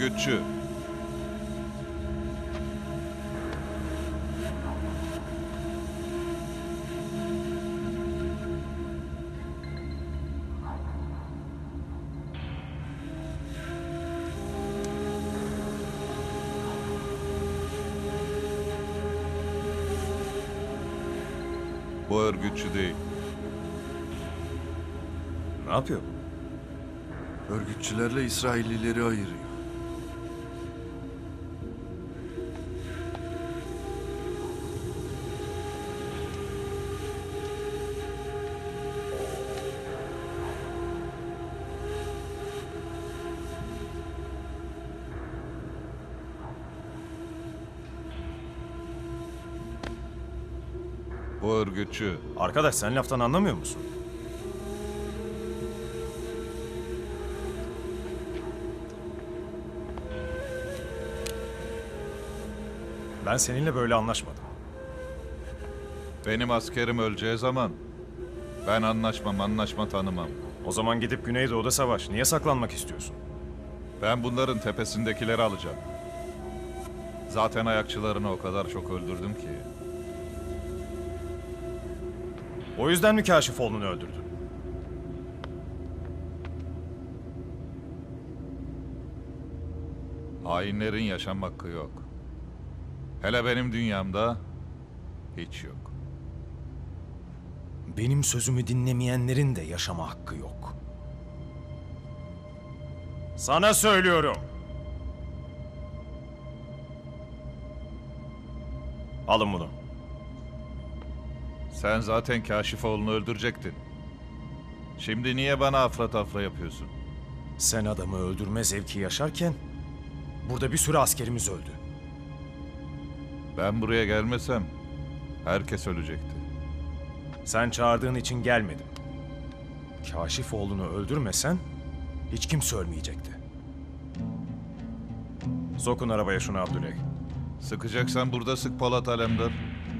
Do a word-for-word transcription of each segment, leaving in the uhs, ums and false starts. örgütçü. Bu örgütçü değil. Ne yapıyor? Örgütçülerle İsraillileri ayırıyor. Bu örgütçü. Arkadaş sen laftan anlamıyor musun? Ben seninle böyle anlaşmadım. Benim askerim öleceği zaman ben anlaşmam, anlaşma tanımam. O zaman gidip Güneydoğu'da savaş. Niye saklanmak istiyorsun? Ben bunların tepesindekileri alacağım. Zaten ayakçılarını o kadar çok öldürdüm ki. O yüzden mi Kaşifoğlu'nu öldürdün? Hainlerin yaşam hakkı yok. Hele benim dünyamda hiç yok. Benim sözümü dinlemeyenlerin de yaşama hakkı yok. Sana söylüyorum. Alın bunu. Sen zaten Kaşifoğlu'nu öldürecektin. Şimdi niye bana afra tafra yapıyorsun? Sen adamı öldürme zevki yaşarken burada bir sürü askerimiz öldü. Ben buraya gelmesem herkes ölecekti. Sen çağırdığın için gelmedim. Kaşifoğlu'nu öldürmesen hiç kimse ölmeyecekti. Sokun arabaya şunu Abdülay. Sıkacaksan burada sık Polat Alemdar.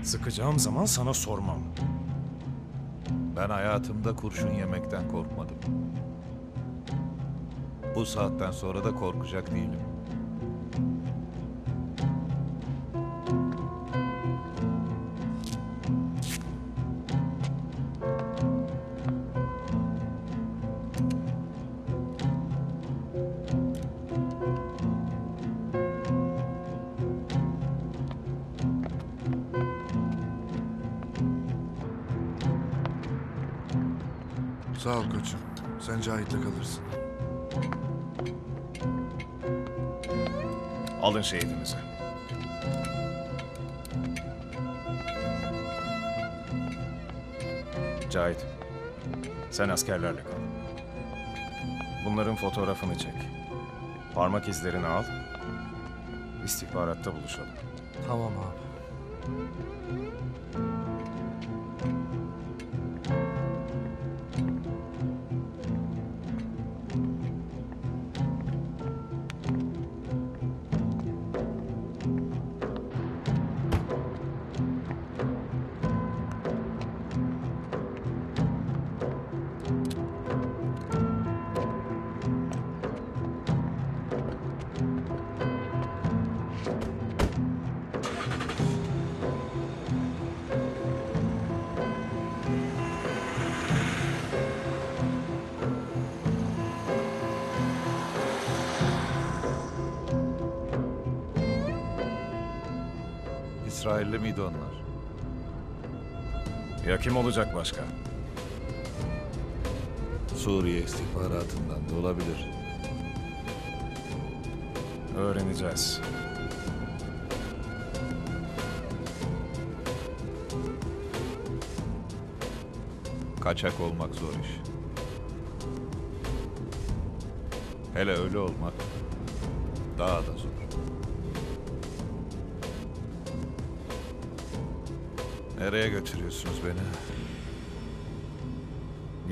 Sıkacağım zaman sana sormam. Ben hayatımda kurşun yemekten korkmadım. Bu saatten sonra da korkacak değilim. Sağ ol koçum. Sen Cahit'le kalırsın. Alın şehidimizi. Cahit, sen askerlerle kal. Bunların fotoğrafını çek. Parmak izlerini al. İstihbaratta buluşalım. Tamam abi. İsrailli miydi onlar? Ya kim olacak başka? Suriye istihbaratından da olabilir. Öğreneceğiz. Kaçak olmak zor iş. Hele öyle olmak daha da zor. Nereye götürüyorsunuz beni?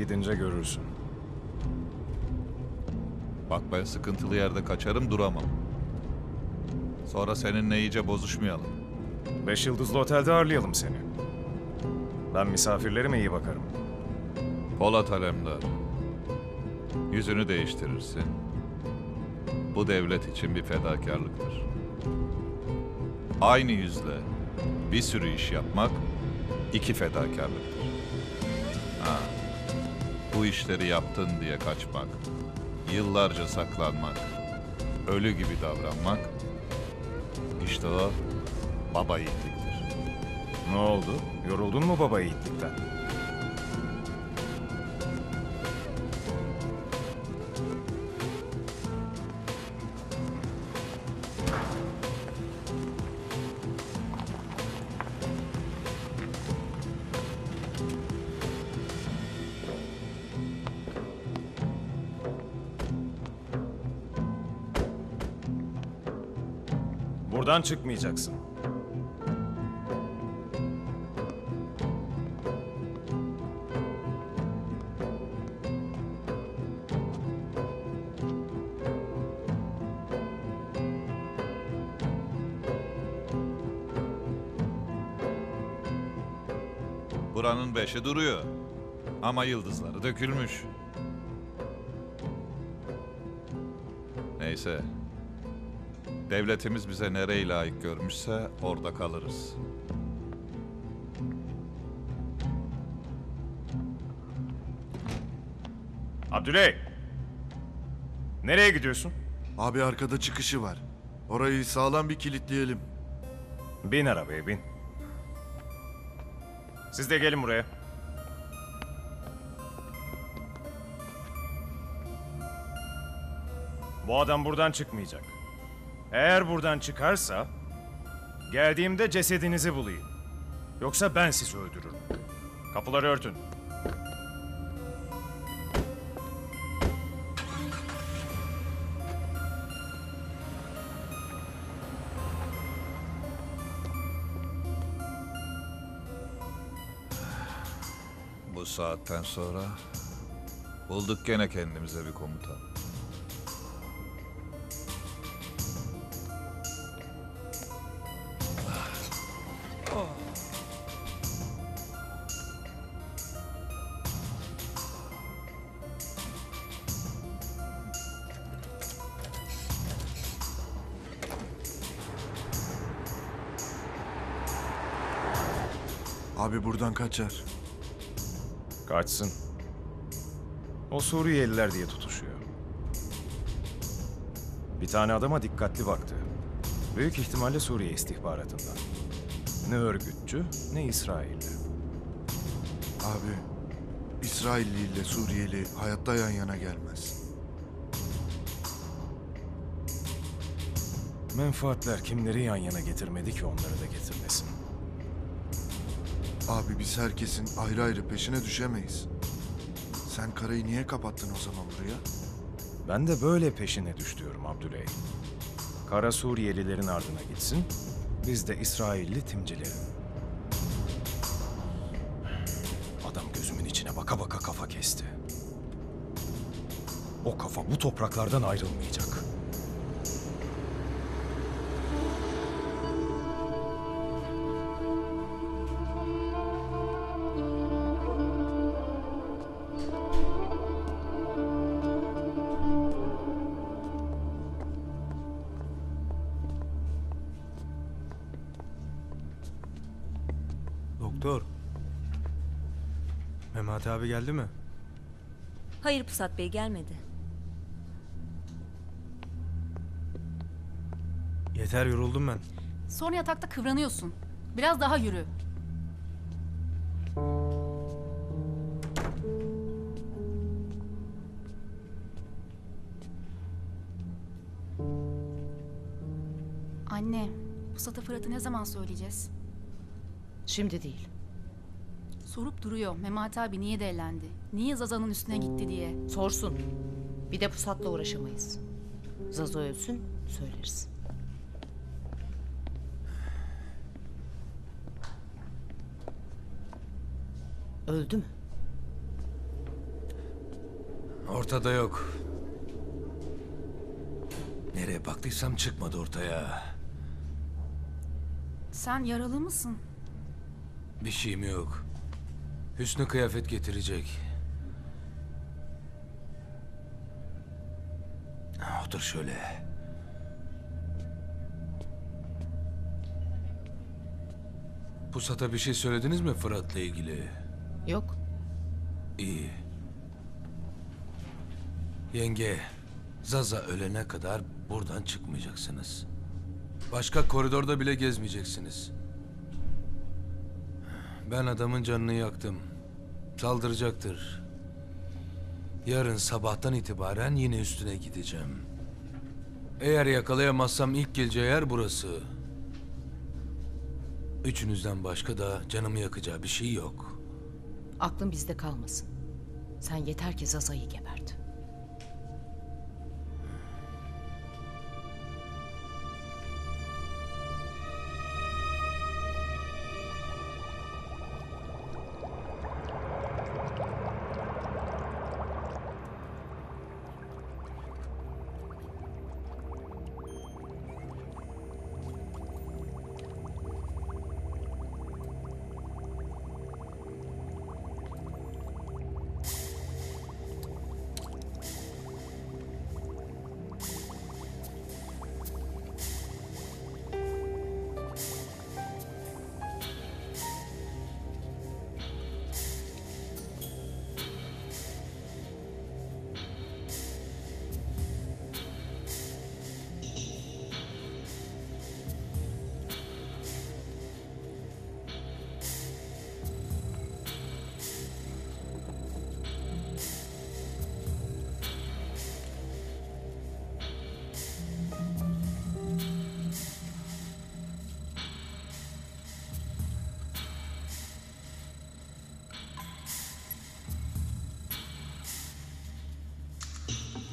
Gidince görürsün. Bak ben sıkıntılı yerde kaçarım duramam. Sonra seninle iyice bozuşmayalım. Beş yıldızlı otelde ağırlayalım seni. Ben misafirlerime iyi bakarım. Polat Alemdar. Yüzünü değiştirirsin. bu devlet için bir fedakarlıktır. Aynı yüzle bir sürü iş yapmak iki fedakarlıktır. Ha, bu işleri yaptın diye kaçmak, yıllarca saklanmak, ölü gibi davranmak, işte o baba yiğitliktir. Ne oldu? Yoruldun mu baba yiğitlikten? Buradan çıkmayacaksın. Buranın beşi duruyor. Ama yıldızları dökülmüş. Neyse. Devletimiz bize nereye layık görmüşse orada kalırız. Abdülay! Nereye gidiyorsun? Abi arkada çıkışı var. Orayı sağlam bir kilitleyelim. Bin arabaya bin. Siz de gelin buraya. Bu adam buradan çıkmayacak. Eğer buradan çıkarsa, geldiğimde cesedinizi bulayım. Yoksa ben sizi öldürürüm. Kapıları örtün. Bu saatten sonra bulduk gene kendimize bir komutan. Abi buradan kaçar. Kaçsın. O Suriyeliler diye tutuşuyor. Bir tane adama dikkatli baktı. Büyük ihtimalle Suriye istihbaratından. Ne örgütçü, ne İsrailli. Abi, İsrailli ile Suriyeli hayatta yan yana gelmez. Menfaatler kimleri yan yana getirmedi ki onları da getirmesin. Abi biz herkesin ayrı ayrı peşine düşemeyiz. Sen Kara'yı niye kapattın o zaman buraya? Ben de böyle peşine düş diyorum Abdülay. Kara Suriyelilerin ardına gitsin, biz de İsrailli timcilerin. Adam gözümün içine baka baka kafa kesti. O kafa bu topraklardan ayrılmayacak. Memati abi geldi mi? Hayır Pusat Bey gelmedi. Yeter yoruldum ben. Sonra yatakta kıvranıyorsun. Biraz daha yürü. Anne, Pusat'a Fırat'ı ne zaman söyleyeceğiz? Şimdi değil. Sorup duruyor Memati abi niye delendi, niye Zaza'nın üstüne gitti diye. Sorsun. Bir de Pusat'la uğraşamayız. Zaza ölsün, söyleriz. Öldü mü? Ortada yok. Nereye baktıysam çıkmadı ortaya. Sen yaralı mısın? Bir şeyim yok. Hüsnü kıyafet getirecek. Otur şöyle. Pusat'a bir şey söylediniz mi Fırat'la ilgili? Yok. İyi. Yenge, Zaza ölene kadar buradan çıkmayacaksınız. Başka koridorda bile gezmeyeceksiniz. Ben adamın canını yaktım. Saldıracaktır. Yarın sabahtan itibaren yine üstüne gideceğim. Eğer yakalayamazsam ilk geleceği yer burası. Üçünüzden başka da canımı yakacağı bir şey yok. Aklın bizde kalmasın. Sen yeter ki Zaza'yı gebert.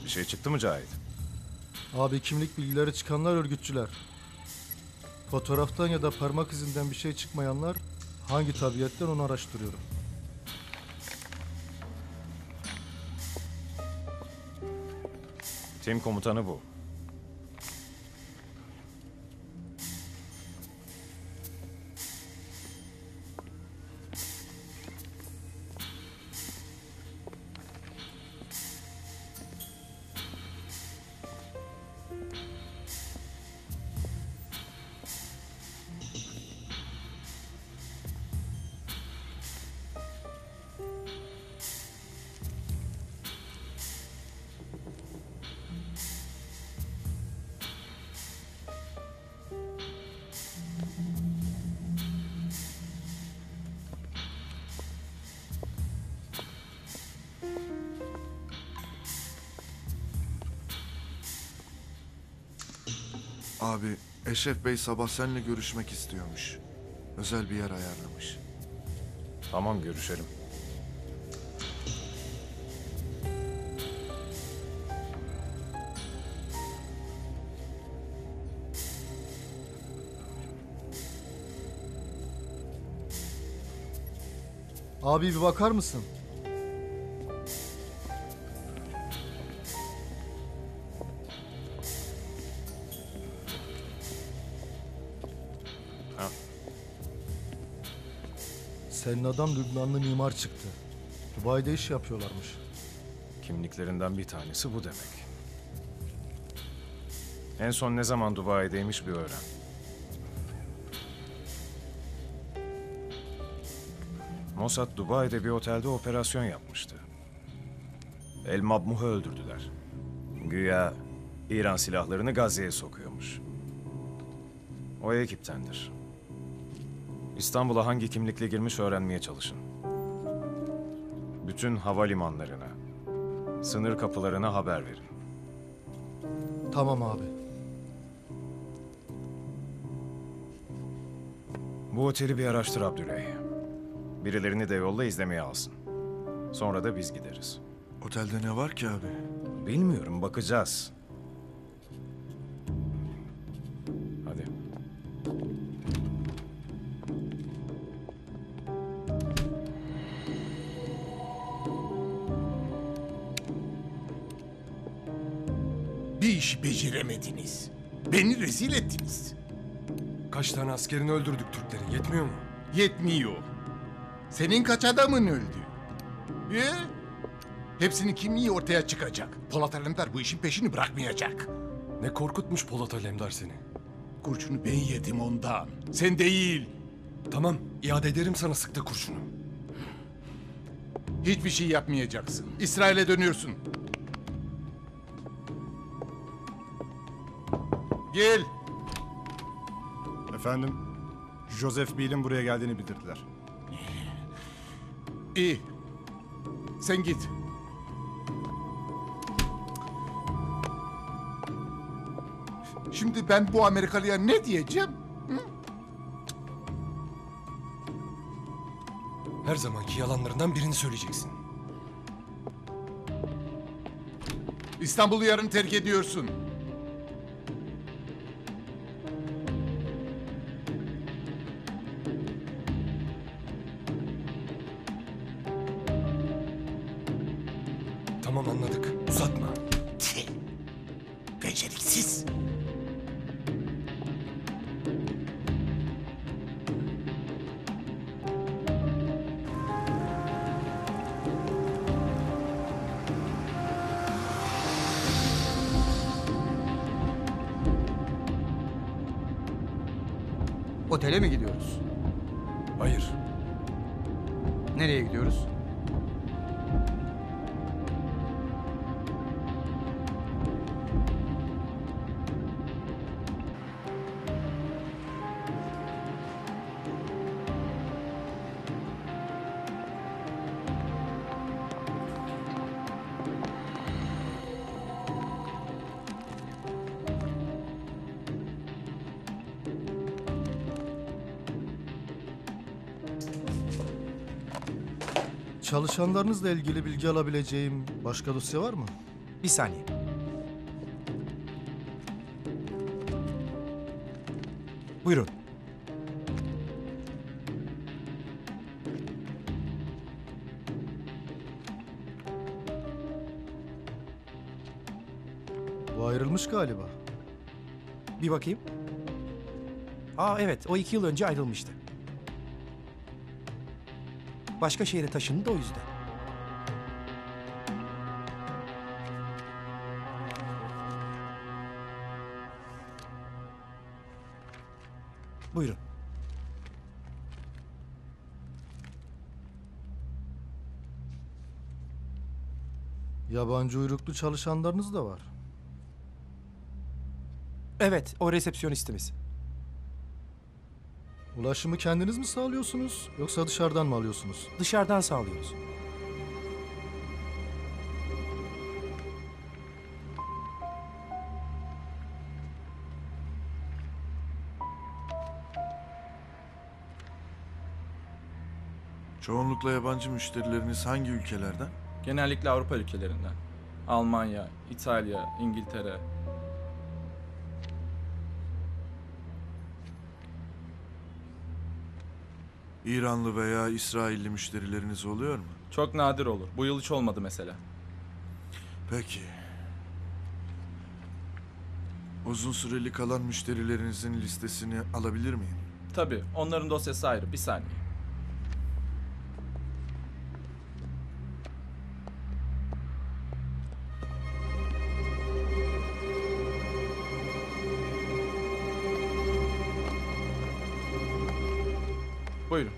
Bir şey çıktı mı Cahit? Abi kimlik bilgileri çıkanlar örgütçüler. Fotoğraftan ya da parmak izinden bir şey çıkmayanlar hangi tabiyetten onu araştırıyorum. Tim komutanı bu. Abi, Eşref Bey sabah seninle görüşmek istiyormuş. Özel bir yer ayarlamış. Tamam, görüşelim. Abi bir bakar mısın? Senin adam Lübnanlı mimar çıktı. Dubai'de iş yapıyorlarmış. Kimliklerinden bir tanesi bu demek. En son ne zaman Dubai'deymiş bir öğren. Mossad Dubai'de bir otelde operasyon yapmıştı. El-Mabmuh'u öldürdüler. Güya İran silahlarını Gazze'ye sokuyormuş. O ekiptendir. İstanbul'a hangi kimlikle girmiş öğrenmeye çalışın. Bütün havalimanlarına, sınır kapılarına haber verin. Tamam abi. Bu oteli bir araştır Abdülay. Birilerini de yolla izlemeye alsın. Sonra da biz gideriz. Otelde ne var ki abi? Bilmiyorum, bakacağız. Beceremediniz. Beni rezil ettiniz. Kaç tane askerini öldürdük Türklerin, yetmiyor mu? Yetmiyor. Senin kaç adamın öldü? Ee? Hepsinin kimliği ortaya çıkacak. Polat Alemdar bu işin peşini bırakmayacak. Ne korkutmuş Polat Alemdar seni? Kurşunu ben yedim ondan. Sen değil. Tamam, iade ederim sana sıktı kurşunu. Hiçbir şey yapmayacaksın. İsrail'e dönüyorsun. Gel. Efendim, Joseph Bill'in buraya geldiğini bildirdiler. İyi. Sen git. Şimdi ben bu Amerikalıya ne diyeceğim? Hı? Her zamanki yalanlarından birini söyleyeceksin. İstanbul'u yarın terk ediyorsun. Tamam anladık. Uzatma. Beceriksiz. Otele mi gidiyoruz? Hayır. Nereye gidiyoruz? Çalışanlarınızla ilgili bilgi alabileceğim başka dosya var mı? Bir saniye. Buyurun. Bu ayrılmış galiba. Bir bakayım. Aa evet, o iki yıl önce ayrılmıştı. Başka şehre taşındı da o yüzden. Buyurun. Yabancı uyruklu çalışanlarınız da var. Evet, o resepsiyonistimiz. Ulaşımı kendiniz mi sağlıyorsunuz, yoksa dışarıdan mı alıyorsunuz? Dışarıdan sağlıyoruz. Çoğunlukla yabancı müşterileriniz hangi ülkelerden? Genellikle Avrupa ülkelerinden. Almanya, İtalya, İngiltere. İranlı veya İsrailli müşterileriniz oluyor mu? Çok nadir olur. Bu yıl hiç olmadı mesela. Peki. Uzun süreli kalan müşterilerinizin listesini alabilir miyim? Tabii. Onların dosyası ayrı. Bir saniye. Buyurun.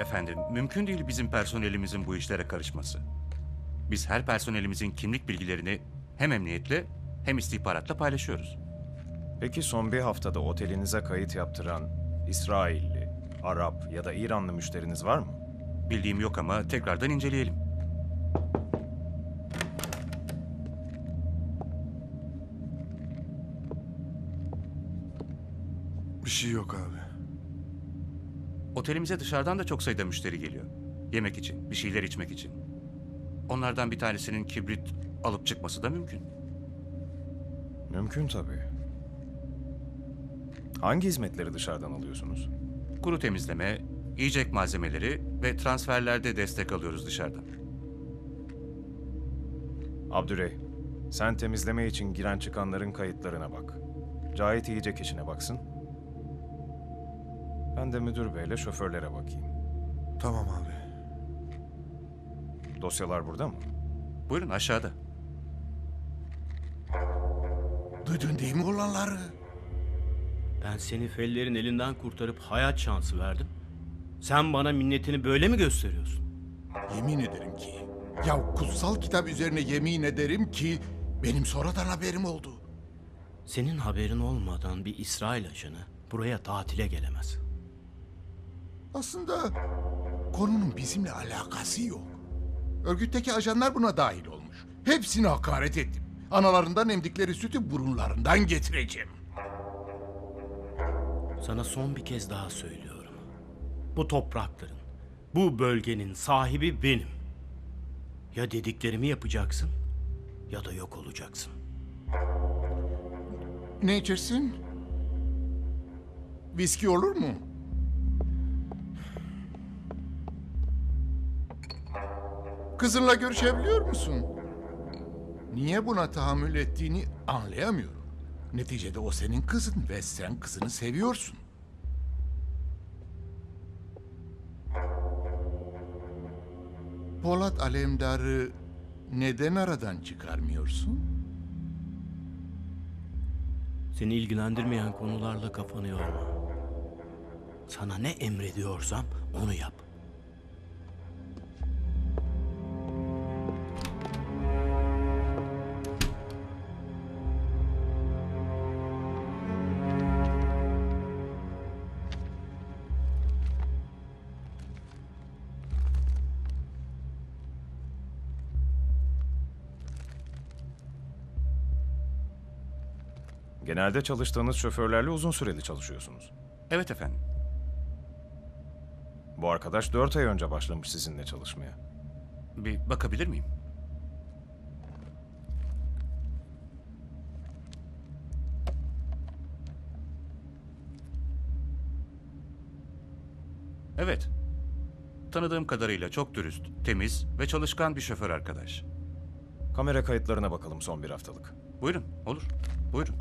Efendim, mümkün değil bizim personelimizin bu işlere karışması. Biz her personelimizin kimlik bilgilerini hem emniyetle hem istihbaratla paylaşıyoruz. Peki son bir haftada otelinize kayıt yaptıran İsrailli, Arap ya da İranlı müşteriniz var mı? Bildiğim yok ama tekrardan inceleyelim. Bir şey yok abi. Otelimize dışarıdan da çok sayıda müşteri geliyor. Yemek için, bir şeyler içmek için. Onlardan bir tanesinin kibrit alıp çıkması da mümkün. Mümkün tabii. Hangi hizmetleri dışarıdan alıyorsunuz? Kuru temizleme, yiyecek malzemeleri ve transferlerde destek alıyoruz dışarıdan. Abdülay, sen temizleme için giren çıkanların kayıtlarına bak. Cahit iyice işine baksın. Ben de müdür beyle şoförlere bakayım. Tamam abi. Dosyalar burada mı? Buyurun, aşağıda. Duydun değil mi olanları? Ben seni fellerin elinden kurtarıp hayat şansı verdim. Sen bana minnetini böyle mi gösteriyorsun? Yemin ederim ki... Ya kutsal kitap üzerine yemin ederim ki... Benim sonradan haberim oldu. Senin haberin olmadan bir İsrail ajanı buraya tatile gelemez. Aslında konunun bizimle alakası yok. Örgütteki ajanlar buna dahil olmuş. Hepsine hakaret ettim. Analarından emdikleri sütü burunlarından getireceğim. Sana son bir kez daha söylüyorum. Bu toprakların, bu bölgenin sahibi benim. Ya dediklerimi yapacaksın ya da yok olacaksın. Ne içersin? Viski olur mu? Kızınla görüşebiliyor musun? Niye buna tahammül ettiğini anlayamıyorum. Neticede o senin kızın ve sen kızını seviyorsun. Polat Alemdar'ı neden aradan çıkarmıyorsun? Seni ilgilendirmeyen konularla kafanı yorma. Sana ne emrediyorsam onu yap. Genelde çalıştığınız şoförlerle uzun süreli çalışıyorsunuz. Evet efendim. Bu arkadaş dört ay önce başlamış sizinle çalışmaya. Bir bakabilir miyim? Evet. Tanıdığım kadarıyla çok dürüst, temiz ve çalışkan bir şoför arkadaş. Kamera kayıtlarına bakalım son bir haftalık. Buyurun, olur. Buyurun.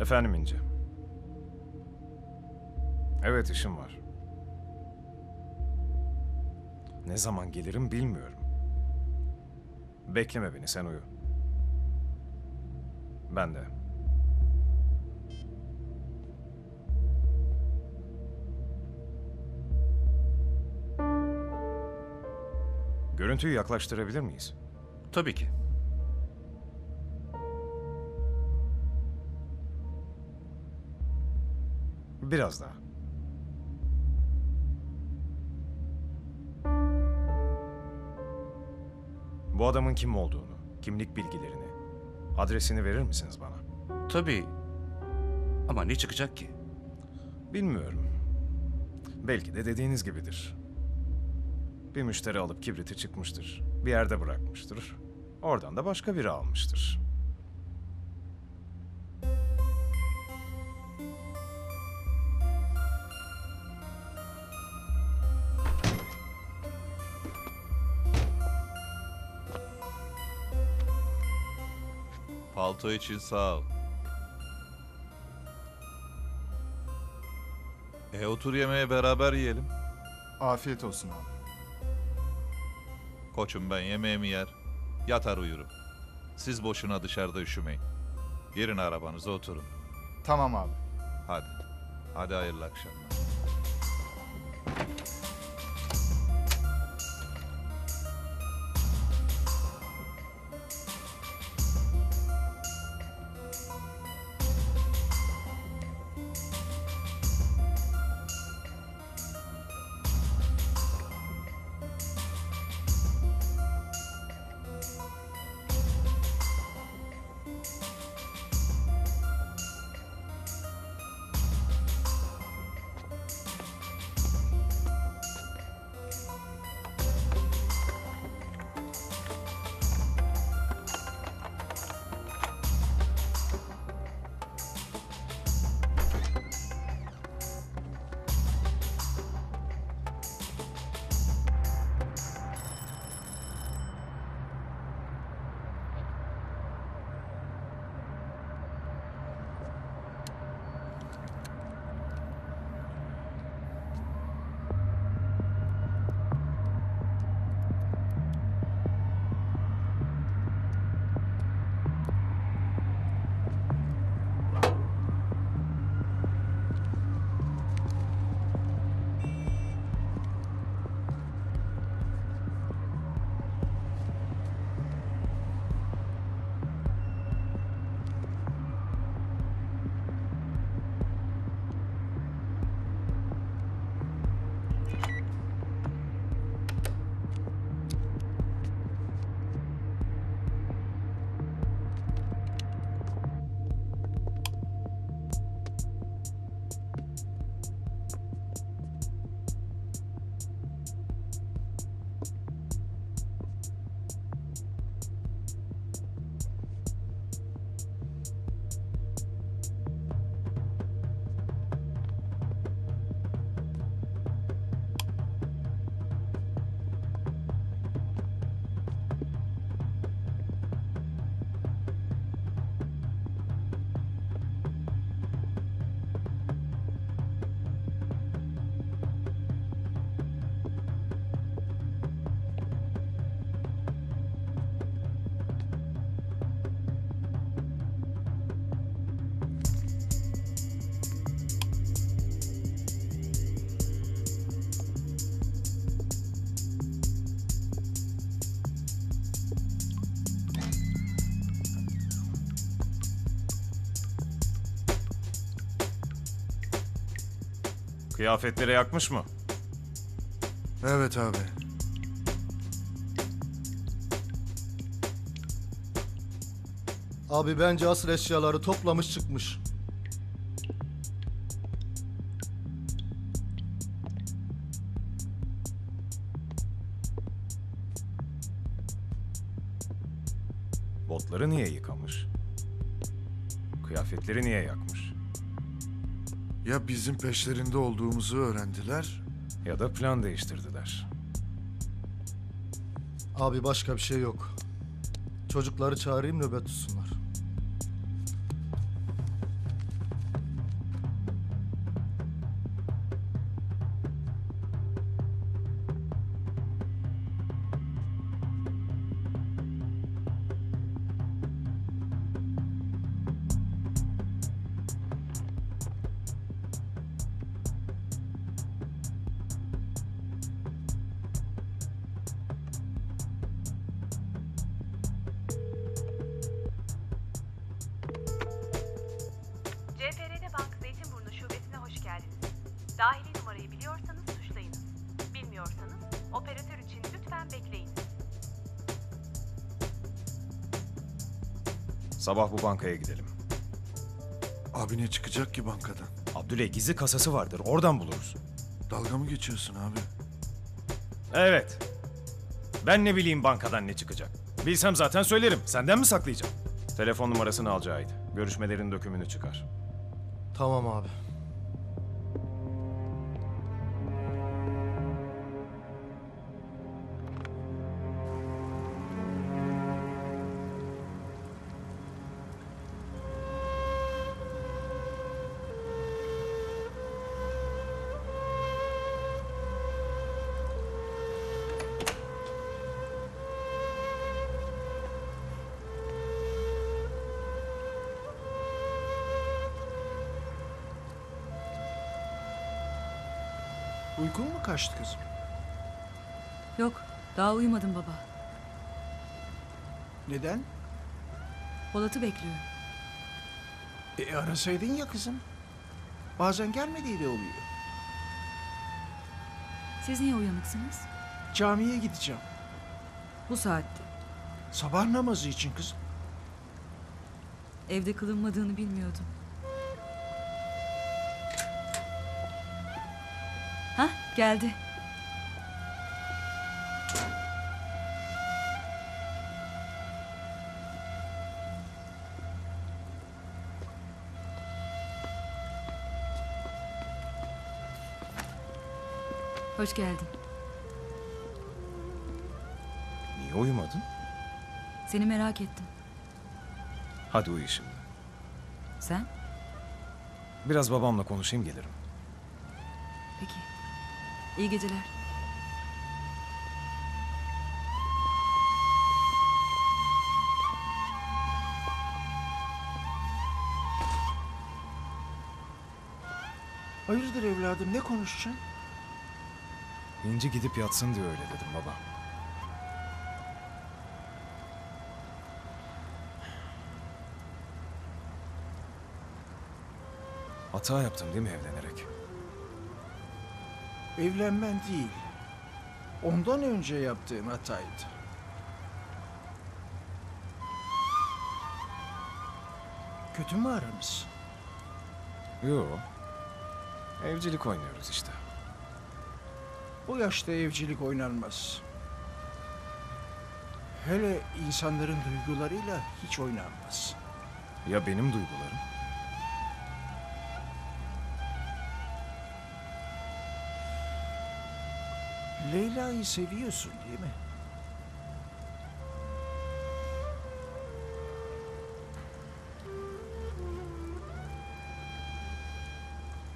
Efendim İnci. Evet, işim var. Ne zaman gelirim bilmiyorum. Bekleme beni, sen uyu. Ben de. Görüntüyü yaklaştırabilir miyiz? Tabii ki. Biraz daha. Bu adamın kim olduğunu, kimlik bilgilerini, adresini verir misiniz bana? Tabii. Ama ne çıkacak ki? Bilmiyorum. Belki de dediğiniz gibidir. Bir müşteri alıp kibriti çıkmıştır. Bir yerde bırakmıştır. Oradan da başka biri almıştır. Palto için sağ ol. E otur yemeğe beraber yiyelim. Afiyet olsun abi. Koçum, ben yemeğimi yer, yatar uyurum. Siz boşuna dışarıda üşümeyin. Girin arabanıza, oturun. Tamam abi. Hadi. Hadi, hayırlı akşamlar. Kıyafetlere yakmış mı? Evet abi. Abi bence asıl eşyaları toplamış çıkmış. Botları niye yıkamış? Kıyafetleri niye yakmış? Ya bizim peşlerinde olduğumuzu öğrendiler... Ya da plan değiştirdiler. Abi başka bir şey yok. Çocukları çağırayım, nöbet tutsunlar. Sabah bu bankaya gidelim. Abi ne çıkacak ki bankadan? Abdülay gizli kasası vardır, oradan buluruz. Dalga mı geçiyorsun abi? Evet. Ben ne bileyim bankadan ne çıkacak? Bilsem zaten söylerim. Senden mi saklayacağım? Telefon numarasını al Cahit. Görüşmelerin dökümünü çıkar. Tamam abi. Uykun mu kaçtı kızım? Yok, daha uyumadım baba. Neden? Polat'ı bekliyorum. E arasaydın ya kızım. Bazen gelmediği de oluyor. Siz niye uyanıksınız? Camiye gideceğim. Bu saatte? Sabah namazı için kızım. Evde kılınmadığını bilmiyordum. Hah, geldi. Hoş geldin. Niye uyumadın? Seni merak ettim. Hadi uyu şimdi. Sen? Biraz babamla konuşayım, gelirim. Peki. İyi geceler. Hayırdır evladım, ne konuşacaksın? İnci gidip yatsın diye öyle dedim baba. Hata yaptım değil mi evlenerek? Evlenmen değil, ondan önce yaptığım hataydı. Kötü mü aramız? Yo, evcilik oynuyoruz işte. Bu yaşta evcilik oynanmaz. Hele insanların duygularıyla hiç oynanmaz. Ya benim duygularım? Leyla'yı seviyorsun değil mi?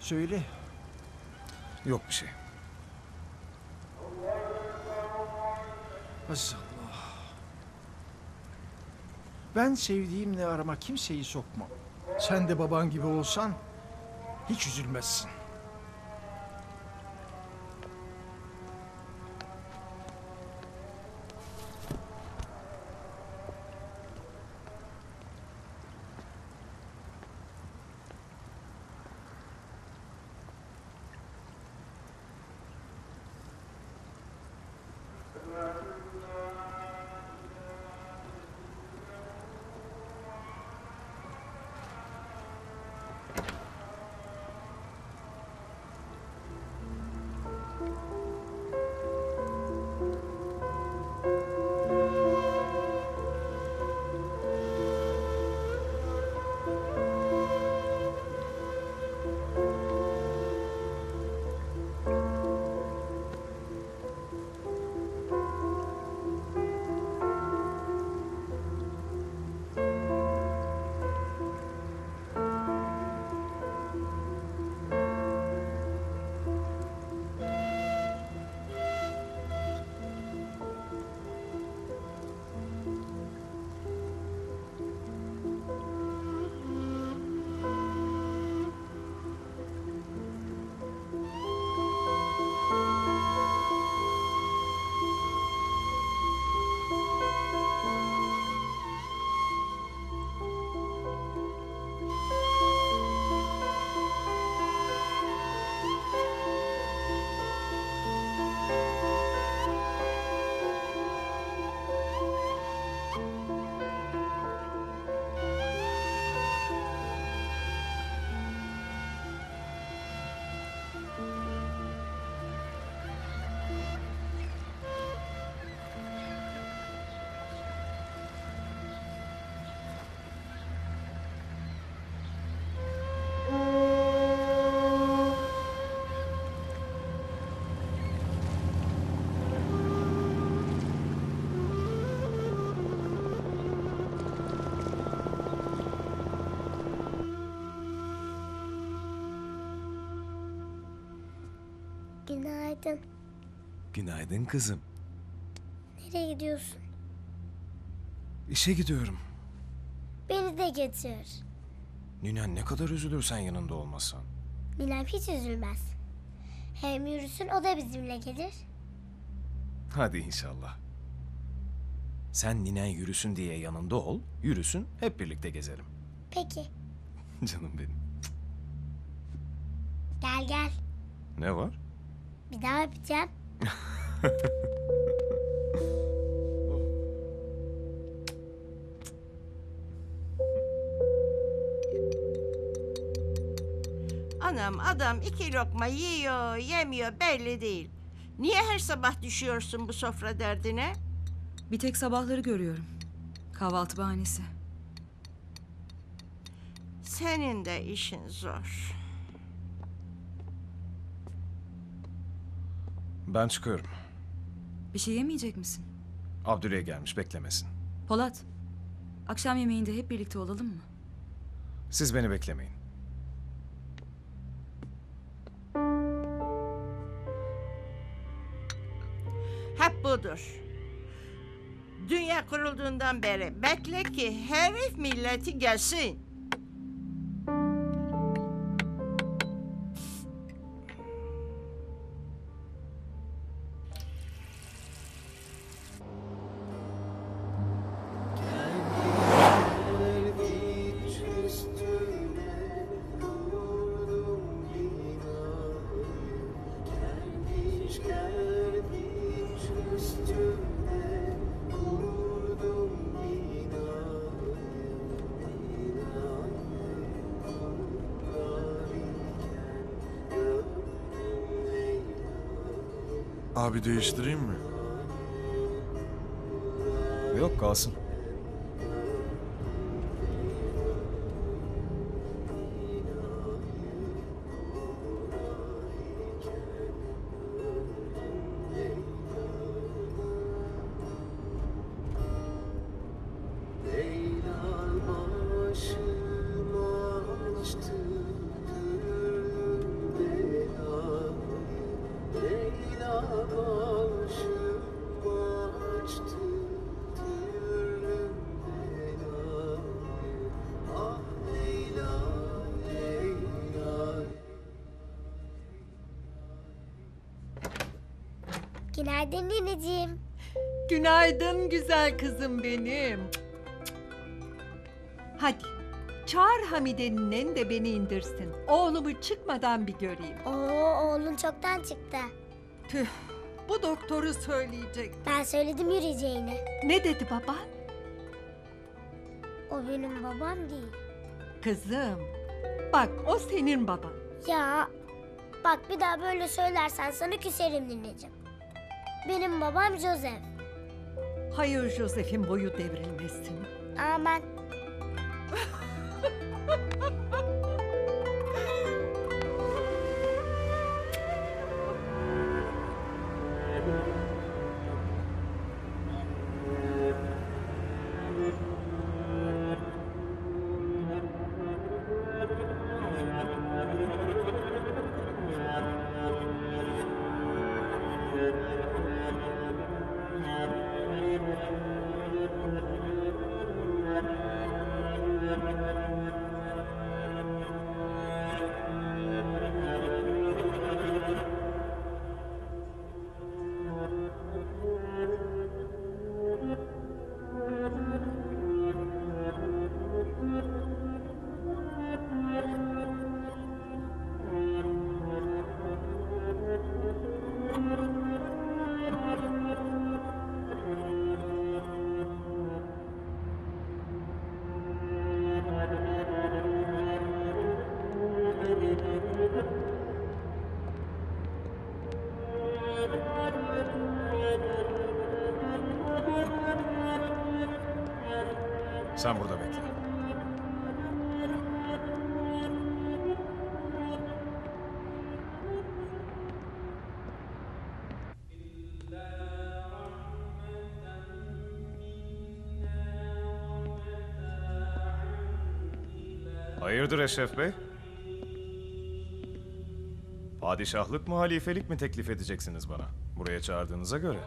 Söyle. Yok bir şey. Maşallah. Ben sevdiğimle arama kimseyi sokmam. Sen de baban gibi olsan hiç üzülmezsin. Günaydın. Günaydın kızım. Nereye gidiyorsun? İşe gidiyorum. Beni de getir. Ninen ne kadar üzülür sen yanında olmasan. Ninem hiç üzülmez. Hem yürüsün, o da bizimle gelir. Hadi inşallah. Sen ninen yürüsün diye yanında ol, yürüsün, hep birlikte gezelim. Peki. Canım benim. Gel gel. Ne var? Bir daha öpeceğim. Anam, adam iki lokma yiyor, yemiyor belli değil. Niye her sabah düşüyorsun bu sofra derdine? Bir tek sabahları görüyorum. Kahvaltı bahanesi. Senin de işin zor. Ben çıkıyorum. Bir şey yemeyecek misin? Abdülay gelmiş, beklemesin. Polat, akşam yemeğinde hep birlikte olalım mı? Siz beni beklemeyin. Hep budur. Dünya kurulduğundan beri bekle ki herif milleti gelsin. Abi değiştireyim mi? Yok, kalsın. Günaydın nineciğim. Günaydın güzel kızım benim. Hadi çağır Hamide ninen de beni indirsin. Oğlumu çıkmadan bir göreyim. Oo, oğlun çoktan çıktı. Tüh, bu doktoru söyleyecek. Ben söyledim yürüyeceğini. Ne dedi baban? O benim babam değil. Kızım bak, o senin baban. Ya bak, bir daha böyle söylersen sana küserim nineciğim. Benim babam Joseph. Hayır, Joseph'in boyu devrilmesin. Aman. Sen burada bekle. Hayırdır Eşref Bey? Padişahlık mı, halifelik mi teklif edeceksiniz bana? Buraya çağırdığınıza göre.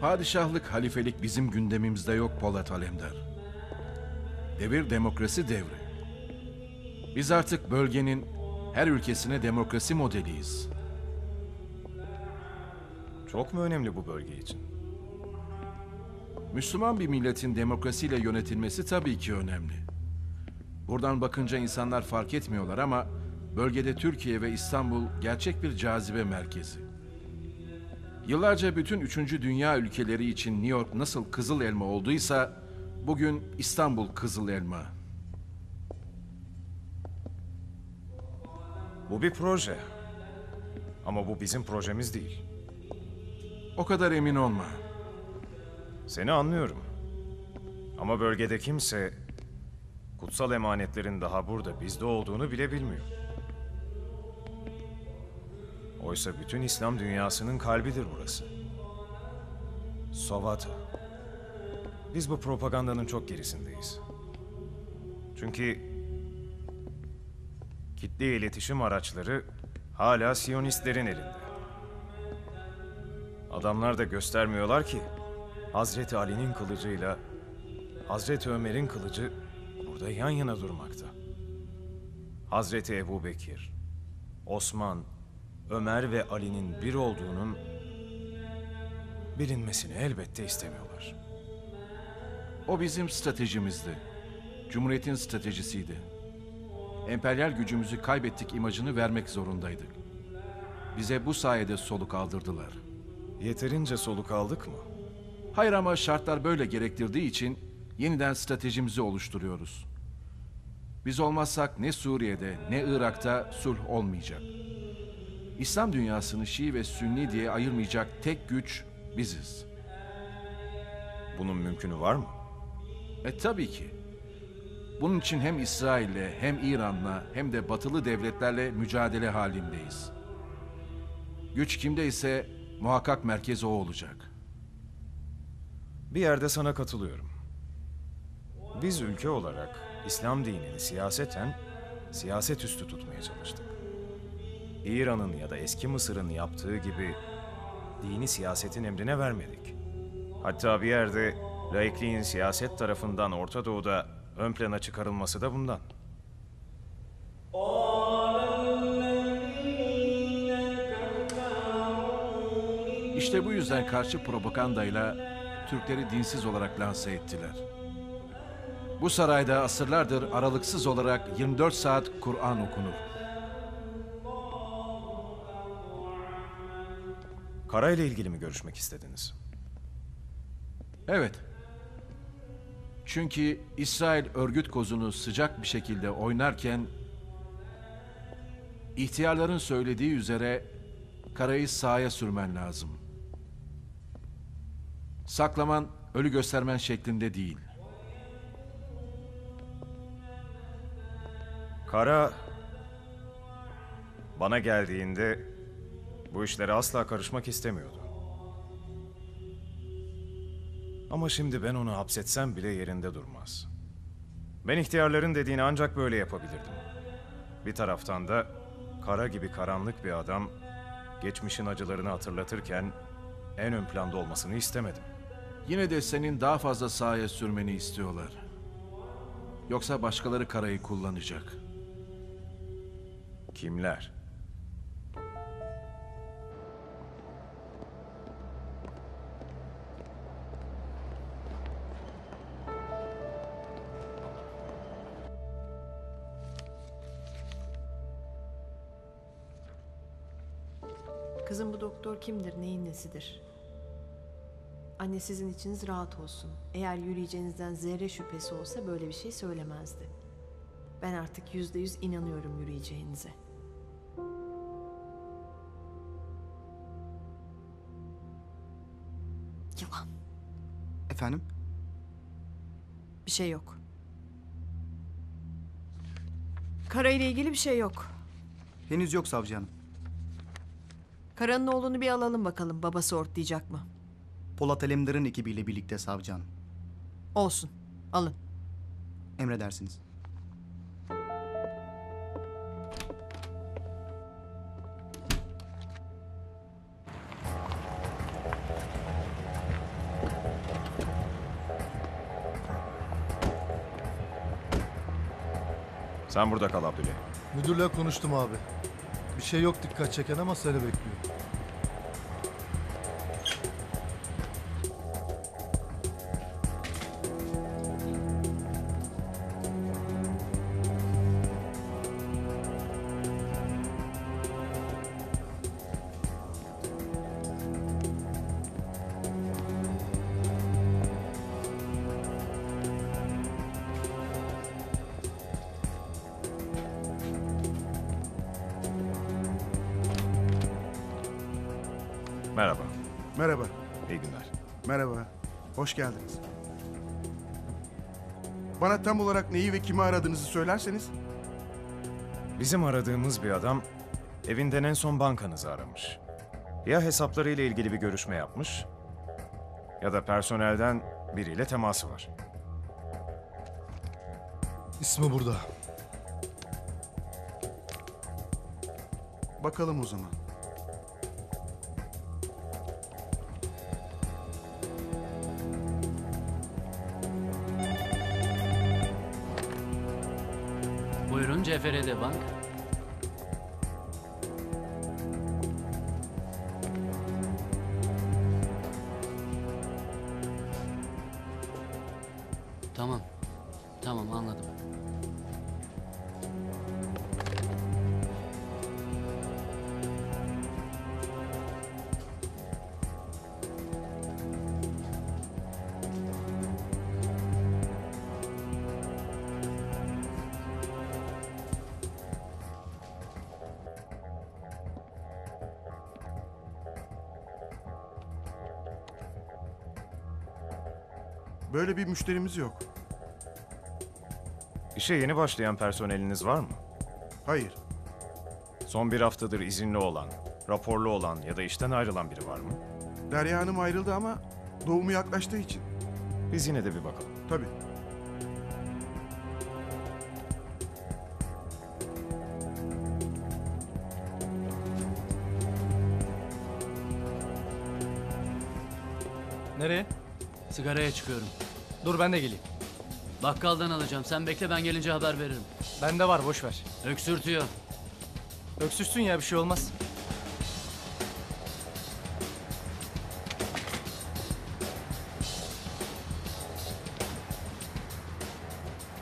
Padişahlık, halifelik bizim gündemimizde yok Polat Alemdar. Devir demokrasi devri. Biz artık bölgenin her ülkesine demokrasi modeliyiz. Çok mu önemli bu bölge için? Müslüman bir milletin demokrasiyle yönetilmesi tabii ki önemli. Buradan bakınca insanlar fark etmiyorlar ama bölgede Türkiye ve İstanbul gerçek bir cazibe merkezi. Yıllarca bütün üçüncü dünya ülkeleri için New York nasıl kızıl elma olduysa bugün İstanbul kızıl elma. Bu bir proje. Ama bu bizim projemiz değil. O kadar emin olma. Seni anlıyorum. Ama bölgede kimse kutsal emanetlerin daha burada bizde olduğunu bile bilmiyor. Oysa bütün İslam dünyasının kalbidir burası. Sovata. Biz bu propagandanın çok gerisindeyiz. Çünkü kitle iletişim araçları hala Siyonistlerin elinde. Adamlar da göstermiyorlar ki Hazreti Ali'nin kılıcıyla Hazreti Ömer'in kılıcı burada yan yana durmakta. Hazreti Ebubekir, Osman, Ömer ve Ali'nin bir olduğunun bilinmesini elbette istemiyorlar. O bizim stratejimizdi. Cumhuriyetin stratejisiydi. Emperyal gücümüzü kaybettik imajını vermek zorundaydık. Bize bu sayede soluk aldırdılar. Yeterince soluk aldık mı? Hayır ama şartlar böyle gerektirdiği için yeniden stratejimizi oluşturuyoruz. Biz olmazsak ne Suriye'de ne Irak'ta sulh olmayacak. İslam dünyasını Şii ve Sünni diye ayırmayacak tek güç biziz. Bunun mümkünü var mı? E tabii ki. Bunun için hem İsrail'le hem İran'la hem de batılı devletlerle mücadele halindeyiz. Güç kimdeyse muhakkak merkez o olacak. Bir yerde sana katılıyorum. Biz ülke olarak İslam dinini siyaseten, siyaset üstü tutmaya çalıştık. İran'ın ya da eski Mısır'ın yaptığı gibi dini siyasetin emrine vermedik. Hatta bir yerde laikliğin siyaset tarafından Orta Doğu'da ön plana çıkarılması da bundan. İşte bu yüzden karşı propagandayla Türkleri dinsiz olarak lanse ettiler. Bu sarayda asırlardır aralıksız olarak yirmi dört saat Kur'an okunur. Kara ile ilgili mi görüşmek istediniz? Evet. Çünkü İsrail örgüt kozunu sıcak bir şekilde oynarken ihtiyarların söylediği üzere Kara'yı sahaya sürmen lazım. Saklaman, ölü göstermen şeklinde değil. Kara bana geldiğinde bu işlere asla karışmak istemiyordu. Ama şimdi ben onu hapsetsem bile yerinde durmaz. Ben ihtiyarların dediğini ancak böyle yapabilirdim. Bir taraftan da Kara gibi karanlık bir adam geçmişin acılarını hatırlatırken en ön planda olmasını istemedim. Yine de senin daha fazla sahaya sürmeni istiyorlar. Yoksa başkaları Kara'yı kullanacak. Kimler? Kızım bu doktor kimdir, neyin nesidir? Anne, sizin içiniz rahat olsun. Eğer yürüyeceğinizden zerre şüphesi olsa böyle bir şey söylemezdi. Ben artık yüzde yüz inanıyorum yürüyeceğinize. Yılan. Efendim? Bir şey yok. Kara ile ilgili bir şey yok. Henüz yok savcı hanım. Kara'nın oğlunu bir alalım bakalım, babası ortlayacak mı? Polat Alemdar'ın ekibiyle birlikte savcı hanım. Olsun, alın. Emredersiniz. Sen burada kal Abdülay. Müdürle konuştum abi. Bir şey yok dikkat çeken ama seni bekliyor. Merhaba. Merhaba. İyi günler. Merhaba. Hoş geldiniz. Bana tam olarak neyi ve kimi aradığınızı söylerseniz. Bizim aradığımız bir adam evinden en son bankanızı aramış. Ya hesaplarıyla ilgili bir görüşme yapmış ya da personelden biriyle teması var. İsmi burada. Bakalım o zaman. Ceferede Bank. Tamam. Tamam anladım. Böyle bir müşterimiz yok. İşe yeni başlayan personeliniz var mı? Hayır. Son bir haftadır izinli olan, raporlu olan ya da işten ayrılan biri var mı? Derya Hanım ayrıldı ama doğumu yaklaştığı için. Biz yine de bir bakalım. Tabii. Nereye? Sigaraya çıkıyorum. Dur ben de geleyim. Bakkaldan alacağım. Sen bekle ben gelince haber veririm. Bende var boş ver. Öksürtüyor. Öksürsün ya bir şey olmaz.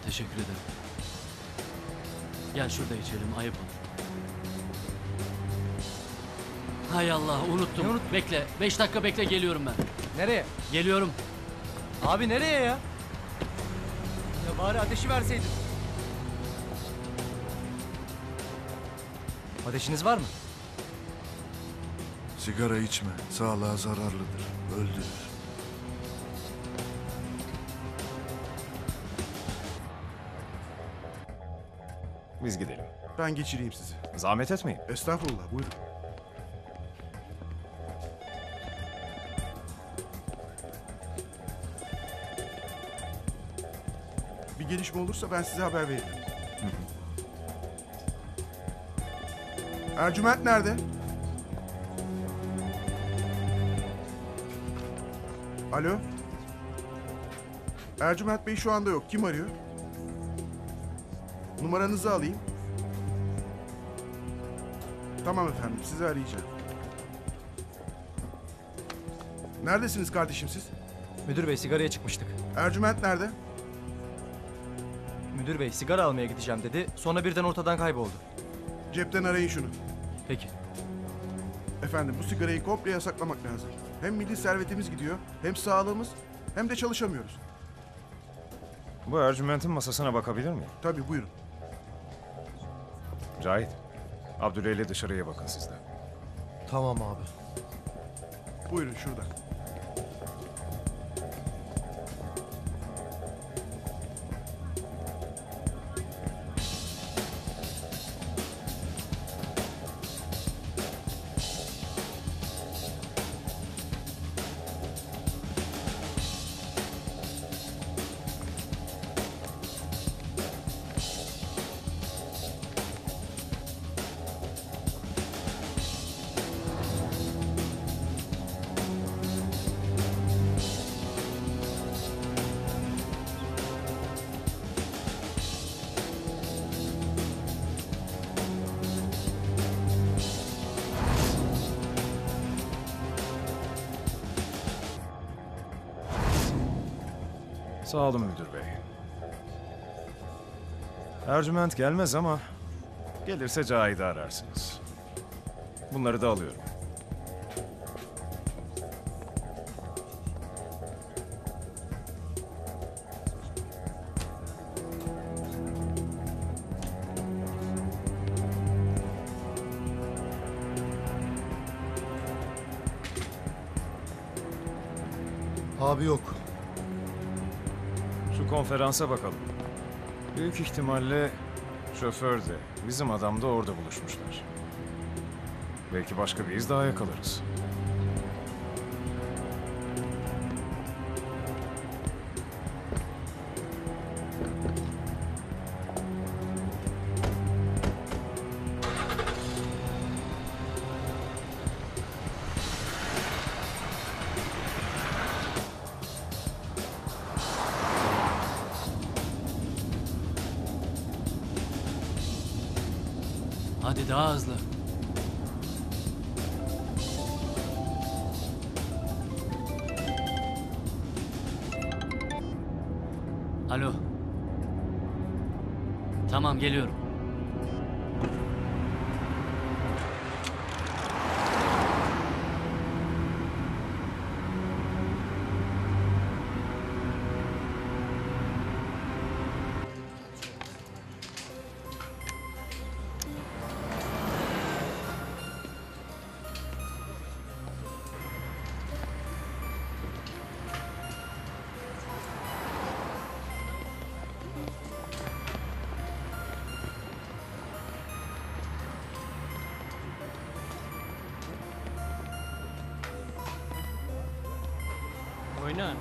Teşekkür ederim. Gel şurada içelim ayıp olur. Hay Allah unuttum. Ne unuttum? Bekle. Beş dakika bekle geliyorum ben. Nereye? Geliyorum. Abi nereye ya? Ya bari ateşi verseydin. Ateşiniz var mı? Sigara içme. Sağlığa zararlıdır. Öldürür. Biz gidelim. Ben geçireyim sizi. Zahmet etmeyin. Estağfurullah. Buyurun. Gelişme olursa ben size haber veririm. Hı hı. Ercüment nerede? Alo? Ercüment Bey şu anda yok. Kim arıyor? Numaranızı alayım. Tamam efendim, sizi arayacağım. Neredesiniz kardeşim siz? Müdür Bey, sigaraya çıkmıştık. Ercüment nerede? Müdür Bey sigara almaya gideceğim dedi. Sonra birden ortadan kayboldu. Cepten arayın şunu. Peki. Efendim bu sigarayı komple yasaklamak lazım. Hem milli servetimiz gidiyor, hem sağlığımız, hem de çalışamıyoruz. Bu Ercüment'in masasına bakabilir miyim? Tabii buyurun. Cahit, Abdülay ile dışarıya bakın siz de. Tamam abi. Buyurun şurada. Sağ olun müdür bey. Ercüment gelmez ama gelirse Cahit'i ararsınız. Bunları da alıyorum. Abi yok. Şu konferansa bakalım. Büyük ihtimalle şoför de bizim adam da orada buluşmuşlar. Belki başka bir iz daha yakalarız. Hadi daha hızlı. Alo. Tamam, geliyorum.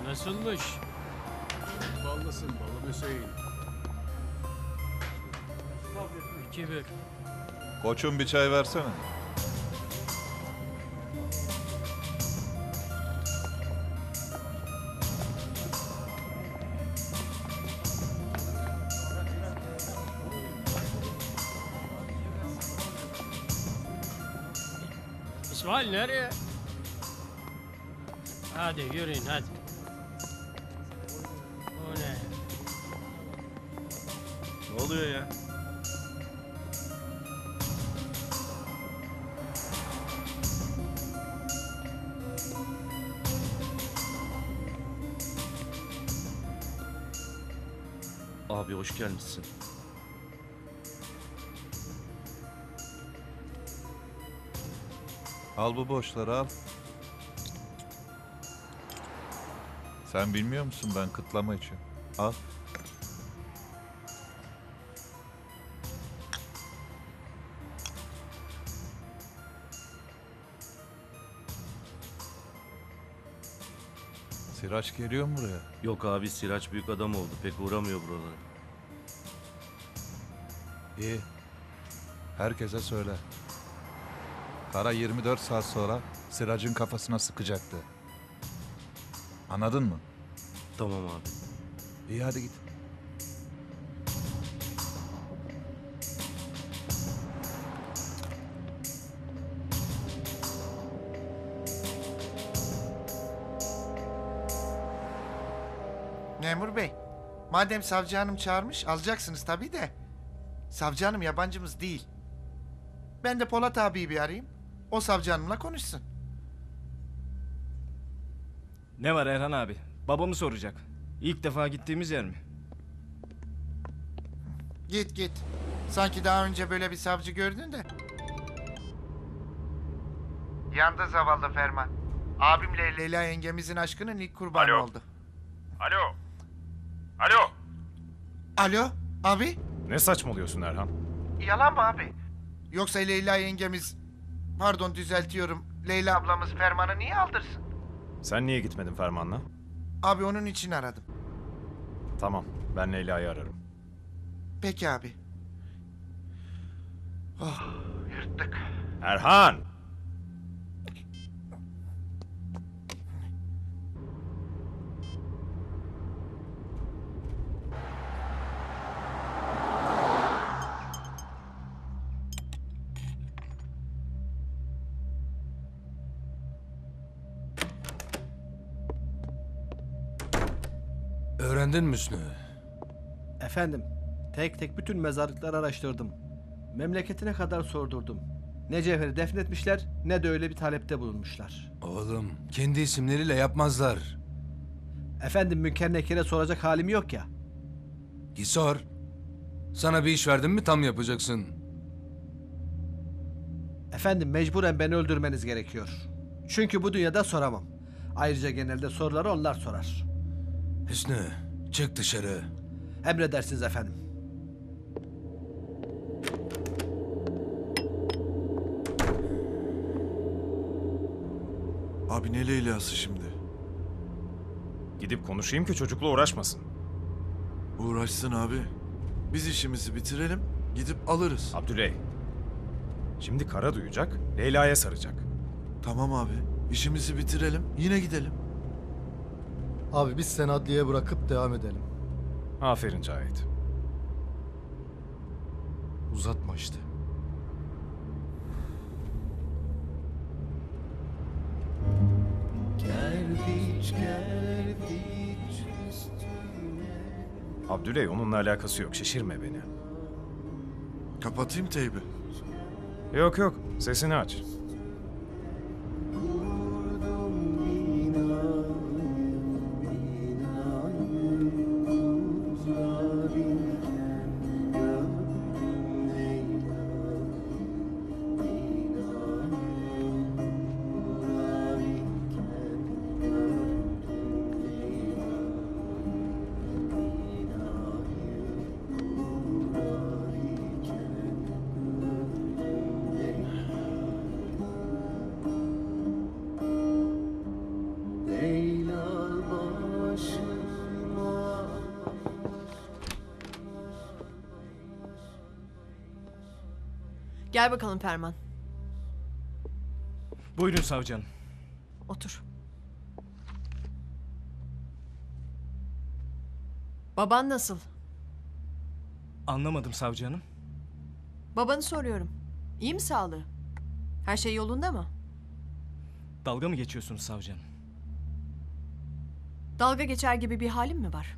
Nasılmış? Ballısın, ballı Hüseyin. İki bir. Koçum bir çay versene. İsmail nereye? Hadi yürüyün hadi. Oluyor ya. Abi hoş gelmişsin. Al bu boşları al. Sen bilmiyor musun ben kıtlama için? Al. Sıraç geliyor mu buraya? Yok abi, Sıraç büyük adam oldu. Pek uğramıyor buralara. İyi. Herkese söyle. Kara yirmi dört saat sonra Sıraç'ın kafasına sıkacaktı. Anladın mı? Tamam abi. İyi hadi git. Memur bey, madem savcı hanım çağırmış, alacaksınız tabii de. Savcı hanım yabancımız değil. Ben de Polat abiyi bir arayayım, o savcı hanımla konuşsun. Ne var Erhan abi? Babamı soracak. İlk defa gittiğimiz yer mi? Git git. Sanki daha önce böyle bir savcı gördün de. Yandı zavallı Ferman. Abimle Leyla yengemizin aşkının ilk kurbanı Alo. oldu. Alo. Alo. Alo abi. Ne saçmalıyorsun Erhan? Yalan mı abi? Yoksa Leyla yengemiz, pardon düzeltiyorum, Leyla ablamız Ferman'ı niye aldırsın? Sen niye gitmedin Ferman'la? Abi onun için aradım. Tamam, ben Leyla'yı ararım. Peki abi. Oh, yırttık. Erhan! Öğrendin mi Hüsnü? Efendim, tek tek bütün mezarlıkları araştırdım. Memleketine kadar sordurdum. Ne cevheri defnetmişler, ne de öyle bir talepte bulunmuşlar. Oğlum, kendi isimleriyle yapmazlar. Efendim, Münker Nekir'e soracak halim yok ya. Git sor. Sana bir iş verdim mi tam yapacaksın. Efendim, mecburen beni öldürmeniz gerekiyor. Çünkü bu dünyada soramam. Ayrıca genelde soruları onlar sorar. Hüsnü, çık dışarı. Emredersiniz efendim. Abi ne Leyla'sı şimdi? Gidip konuşayım ki çocukla uğraşmasın. Uğraşsın abi. Biz işimizi bitirelim, gidip alırız. Abdülay, şimdi Kara duyacak, Leyla'ya saracak. Tamam abi, işimizi bitirelim, yine gidelim. Abi biz seni adliyeye bırakıp devam edelim. Aferin Cahit. Uzatma işte. Abdülay onunla alakası yok, şişirme beni. Kapatayım teybi. Yok yok, sesini aç. Gel bakalım Ferman. Buyurun savcı hanım. Otur. Baban nasıl? Anlamadım savcı hanım. Babanı soruyorum. İyi mi sağlığı? Her şey yolunda mı? Dalga mı geçiyorsunuz savcı hanım? Dalga geçer gibi bir halim mi var?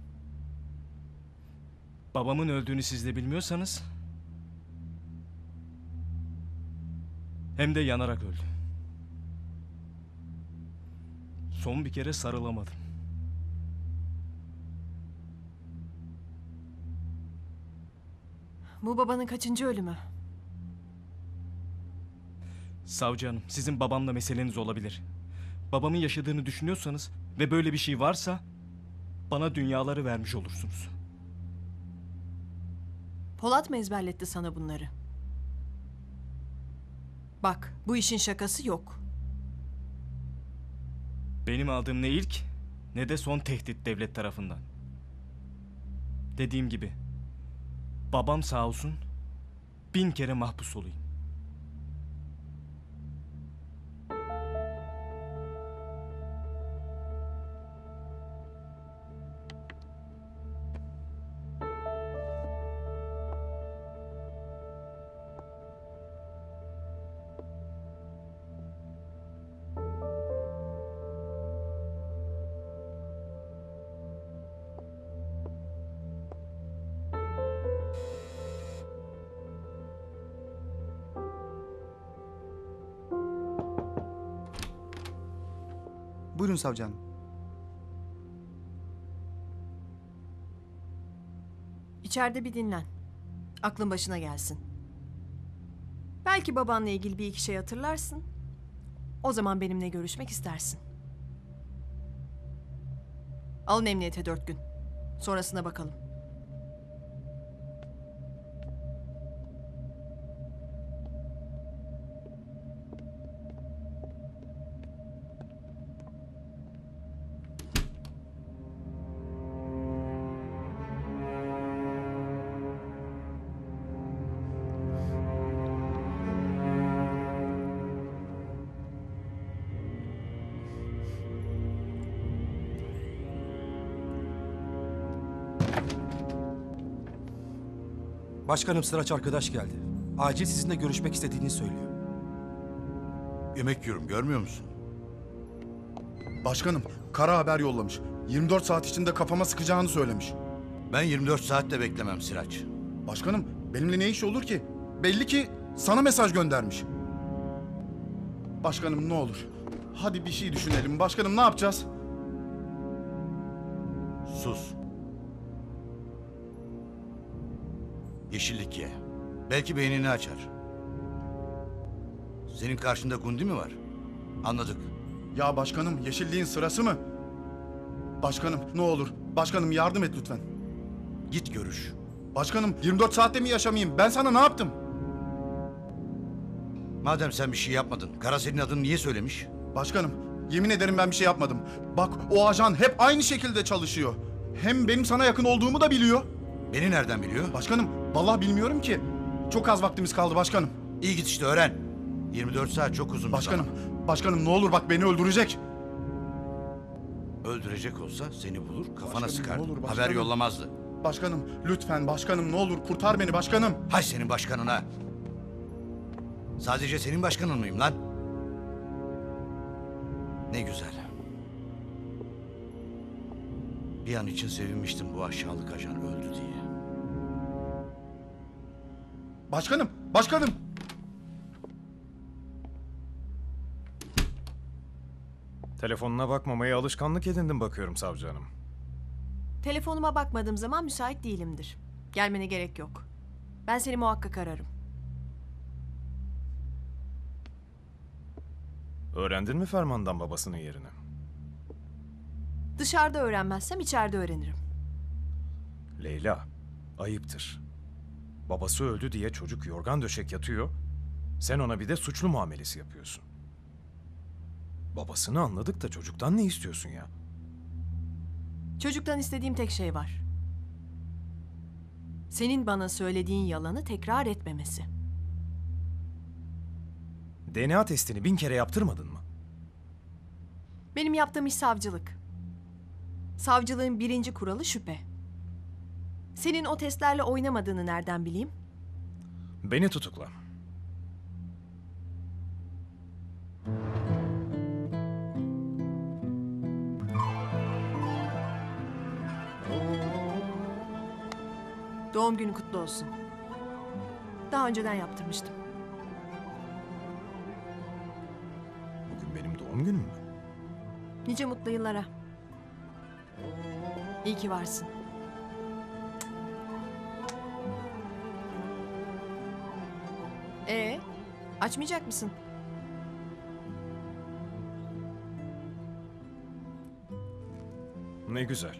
Babamın öldüğünü siz de bilmiyorsanız... Hem de yanarak öldü. Son bir kere sarılamadım. Bu babanın kaçıncı ölümü? Savcı hanım, sizin babamla meseleniz olabilir. Babamın yaşadığını düşünüyorsanız ve böyle bir şey varsa bana dünyaları vermiş olursunuz. Polat mı ezberletti sana bunları? Bak, bu işin şakası yok. Benim aldığım ne ilk, ne de son tehdit devlet tarafından. Dediğim gibi, babam sağ olsun, bin kere mahpus olayım. Buyurun savcı hanım. İçeride bir dinlen. Aklın başına gelsin. Belki babanla ilgili bir iki şey hatırlarsın. O zaman benimle görüşmek istersin. Alın emniyete dört gün. Sonrasına bakalım. Başkanım, Sıraç arkadaş geldi. Acil sizinle görüşmek istediğini söylüyor. Yemek yiyorum, görmüyor musun? Başkanım, Kara haber yollamış. yirmi dört saat içinde kafama sıkacağını söylemiş. Ben yirmi dört saat de beklemem Sıraç. Başkanım, benimle ne iş olur ki? Belli ki sana mesaj göndermiş. Başkanım ne olur, hadi bir şey düşünelim. Başkanım ne yapacağız? Sus. Yeşillik ye. Belki beynini açar. Senin karşında gundi mi var? Anladık. Ya başkanım, yeşilliğin sırası mı? Başkanım ne olur, başkanım yardım et lütfen. Git görüş. Başkanım yirmi dört saatte mi yaşamayayım? Ben sana ne yaptım? Madem sen bir şey yapmadın, Kara senin adını niye söylemiş? Başkanım, yemin ederim ben bir şey yapmadım. Bak, o ajan hep aynı şekilde çalışıyor. Hem benim sana yakın olduğumu da biliyor. Beni nereden biliyor? Başkanım, vallahi bilmiyorum ki. Çok az vaktimiz kaldı başkanım. İyi git işte, öğren. yirmi dört saat çok uzun. Başkanım, başkanım ne olur bak, beni öldürecek. Öldürecek olsa seni bulur, kafana sıkardı. Haber yollamazdı. Başkanım, lütfen başkanım ne olur kurtar beni başkanım. Hay senin başkanına. Sadece senin başkanın mıyım lan? Ne güzel. Bir an için sevinmiştim bu aşağılık ajan öldü diye. Başkanım, başkanım. Telefonuna bakmamaya alışkanlık edindim bakıyorum savcı hanım. Telefonuma bakmadığım zaman müsait değilimdir. Gelmene gerek yok. Ben seni muhakkak ararım. Öğrendin mi Ferman'dan babasının yerini? Dışarıda öğrenmezsem içeride öğrenirim. Leyla, ayıptır. Babası öldü diye çocuk yorgan döşek yatıyor. Sen ona bir de suçlu muamelesi yapıyorsun. Babasını anladık da çocuktan ne istiyorsun ya? Çocuktan istediğim tek şey var. Senin bana söylediğin yalanı tekrar etmemesi. D N A testini bin kere yaptırmadın mı? Benim yaptığım iş savcılık. Savcılığın birinci kuralı şüphe. Senin o testlerle oynamadığını nereden bileyim? Beni tutukla. Doğum günü kutlu olsun. Daha önceden yaptırmıştım. Bugün benim doğum günüm mü? Nice mutlu yıllara. İyi ki varsın. Ee, açmayacak mısın? Ne güzel.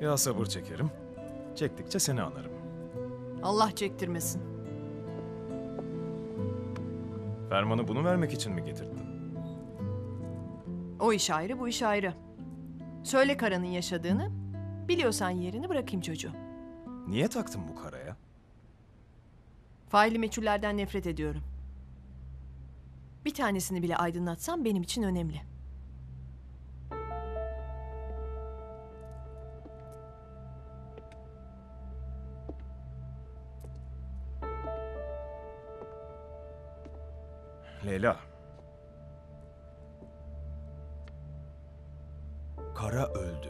Ya sabır çekerim. Çektikçe seni anarım. Allah çektirmesin. Ferman'ı bunu vermek için mi getirdin? O iş ayrı, bu iş ayrı. Söyle Kara'nın yaşadığını, biliyorsan yerini bırakayım çocuğu. Niye taktın bu Kara'ya? Faili meçhullerden nefret ediyorum. Bir tanesini bile aydınlatsam benim için önemli. Leyla. Kara öldü.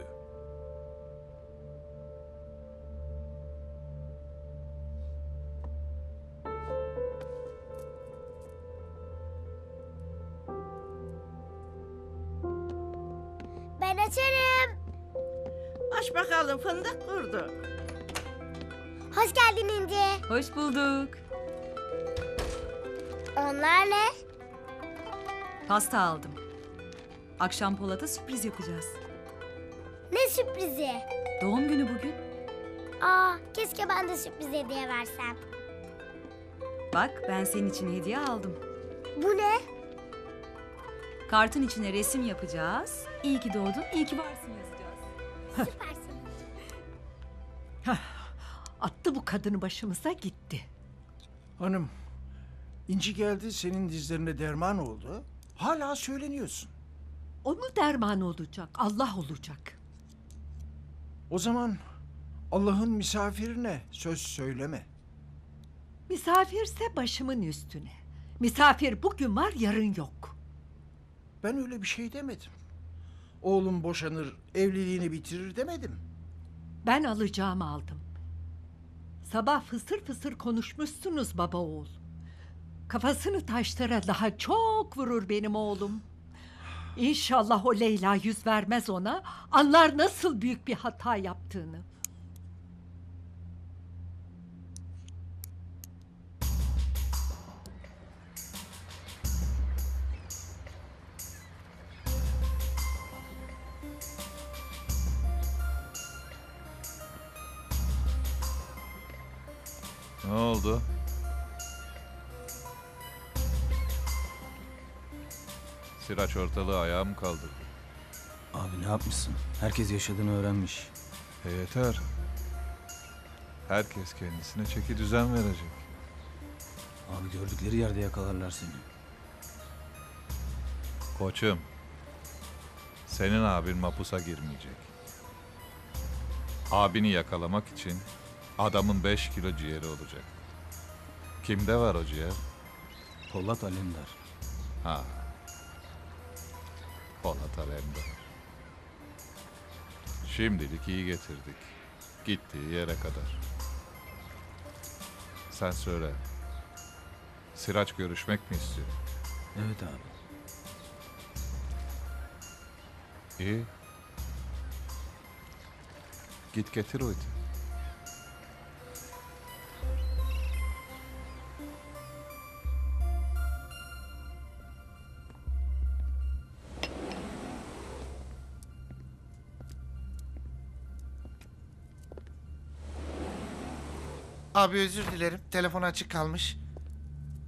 Ben açarım. Aç bakalım, fındık kurdu. Hoş geldin İnci. Hoş bulduk. Onlar ne? Pasta aldım. Akşam Polat'a sürpriz yapacağız. Ne sürprizi? Doğum günü bugün. Aa, keşke ben de sürpriz hediye versem. Bak, ben senin için hediye aldım. Bu ne? Kartın içine resim yapacağız. İyi ki doğdun, iyi ki varsın yazacağız. Süpersin. Attı bu kadını başımıza gitti. Hanım, İnci geldi, senin dizlerine derman oldu. Hala söyleniyorsun. O mu derman olacak, Allah olacak. O zaman Allah'ın misafirine söz söyleme. Misafirse başımın üstüne. Misafir bugün var, yarın yok. Ben öyle bir şey demedim. oğlum boşanır, evliliğini bitirir demedim. Ben alacağımı aldım. Sabah fısır fısır konuşmuşsunuz baba oğul. Kafasını taşlara daha çok vurur benim oğlum. İnşallah o Leyla yüz vermez ona, anlar nasıl büyük bir hata yaptığını. Ne oldu? Sıraç ortalığı ayağa mı kaldırdı? Abi ne yapmışsın? Herkes yaşadığını öğrenmiş. E yeter. Herkes kendisine çeki düzen verecek. Abi gördükleri yerde yakalarlar seni. Koçum, senin abin mapusa girmeyecek. Abini yakalamak için adamın beş kilo ciğeri olacak. Kimde var o ciğer? Polat Alemdar. Ha. Polat Alemdar. Şimdilik iyi getirdik. Gittiği yere kadar. Sen söyle. Sıraç görüşmek mi istiyor? Evet abi. İyi. Git getir o iti. Abi özür dilerim. Telefon açık kalmış.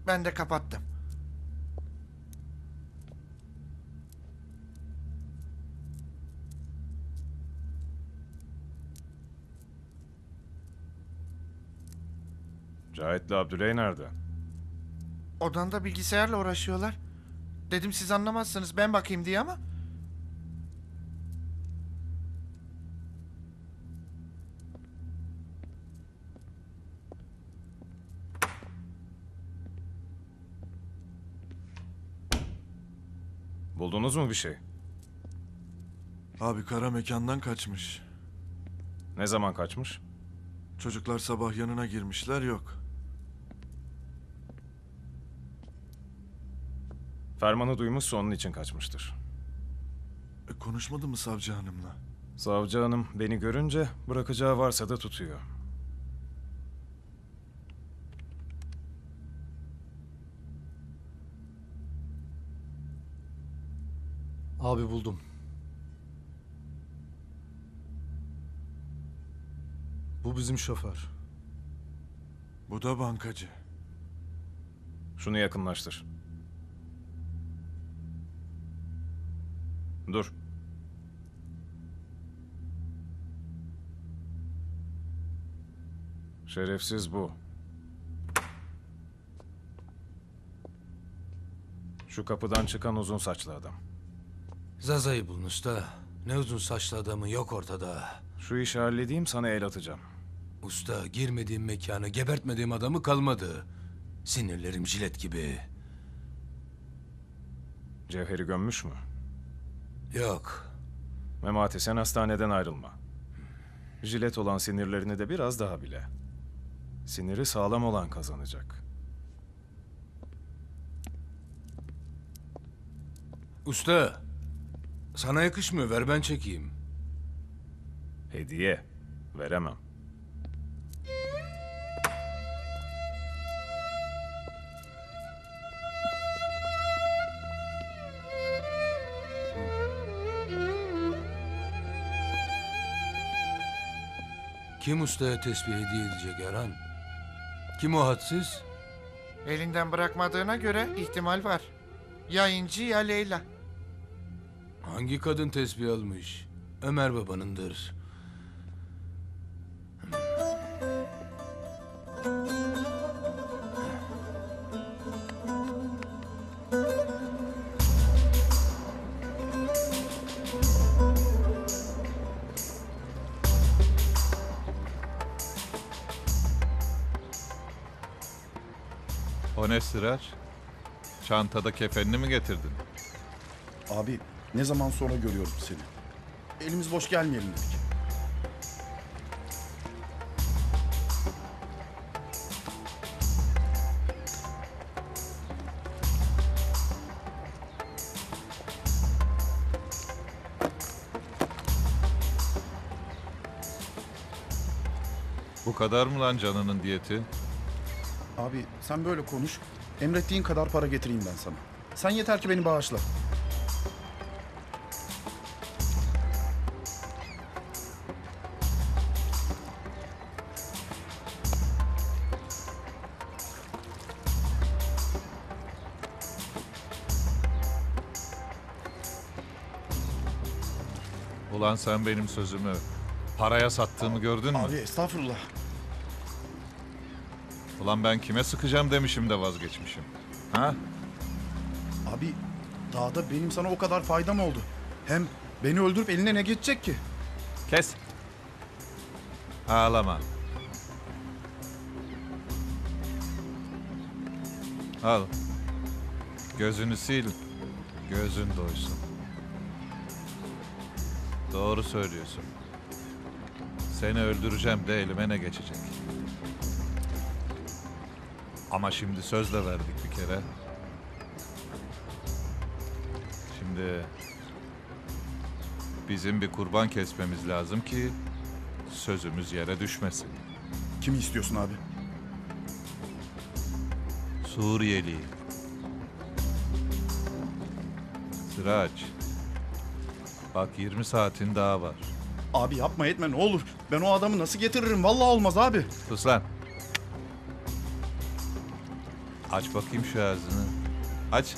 Ben de kapattım. Cahit'le Abdülay nerede? Odanda bilgisayarla uğraşıyorlar. Dedim siz anlamazsınız ben bakayım diye ama... Buldunuz mu bir şey? Abi Kara mekandan kaçmış. Ne zaman kaçmış? Çocuklar sabah yanına girmişler, yok. Ferman'ı duymuşsa onun için kaçmıştır. E, konuşmadı mı savcı hanımla? Savcı hanım beni görünce bırakacağı varsa da tutuyor. Abi buldum. Bu bizim şoför. Bu da bankacı. Şunu yakınlaştır. Dur. Şerefsiz bu. Şu kapıdan çıkan uzun saçlı adam. Zaza'yı bulun usta. Ne uzun saçlı adamı yok ortada. Şu işi halledeyim sana el atacağım. Usta girmediğim mekanı gebertmediğim adamı kalmadı. Sinirlerim jilet gibi. Cevheri gömmüş mü? Yok. Memati sen hastaneden ayrılma. Jilet olan sinirlerini de biraz daha bile. Siniri sağlam olan kazanacak. Usta... Sana yakışmıyor, ver ben çekeyim. Hediye, veremem. Kim ustaya tesbih hediye edecek Erhan? Kim o hadsiz? Elinden bırakmadığına göre ihtimal var. Ya İnci ya Leyla. Hangi kadın tesbih almış? Ömer babanındır. O ne Sıraç? Çantada kefenini mi getirdin? Abi... Ne zaman sonra görüyorum seni. Elimiz boş gelmeyelim dedik. Bu kadar mı lan canının diyeti? Abi sen böyle konuş. Emrettiğin kadar para getireyim ben sana. Sen yeter ki beni bağışla. Ulan sen benim sözümü paraya sattığımı abi, gördün mü? Abi estağfurullah. Ulan ben kime sıkacağım demişim de vazgeçmişim. Ha? Abi dağda benim sana o kadar faydam oldu. Hem beni öldürüp eline ne geçecek ki? Kes. Ağlama. Al. Gözünü sil. Gözün doysun. Doğru söylüyorsun. Seni öldüreceğim de elime ne geçecek? Ama şimdi söz de verdik bir kere. Şimdi bizim bir kurban kesmemiz lazım ki sözümüz yere düşmesin. Kimi istiyorsun abi? Suriyeli. Sıraç. Bak yirmi saatin daha var. Abi yapma etme ne olur. Ben o adamı nasıl getiririm? Vallahi olmaz abi. Sus lan. Aç bakayım şu ağzını. Aç.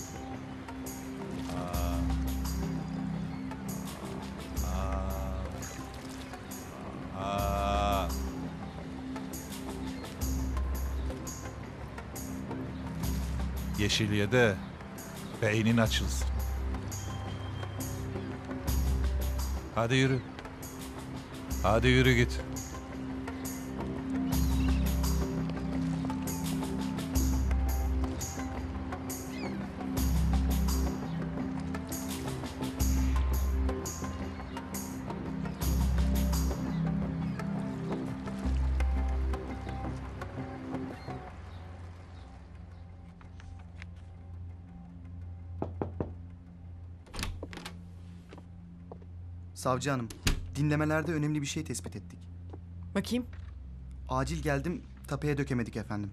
Aa. Aa. Aa. Yeşiliye'de beynin açılsın. Hadi yürü. Hadi yürü git. Savcı hanım, dinlemelerde önemli bir şey tespit ettik. Bakayım. Acil geldim, tapeye dökemedik efendim.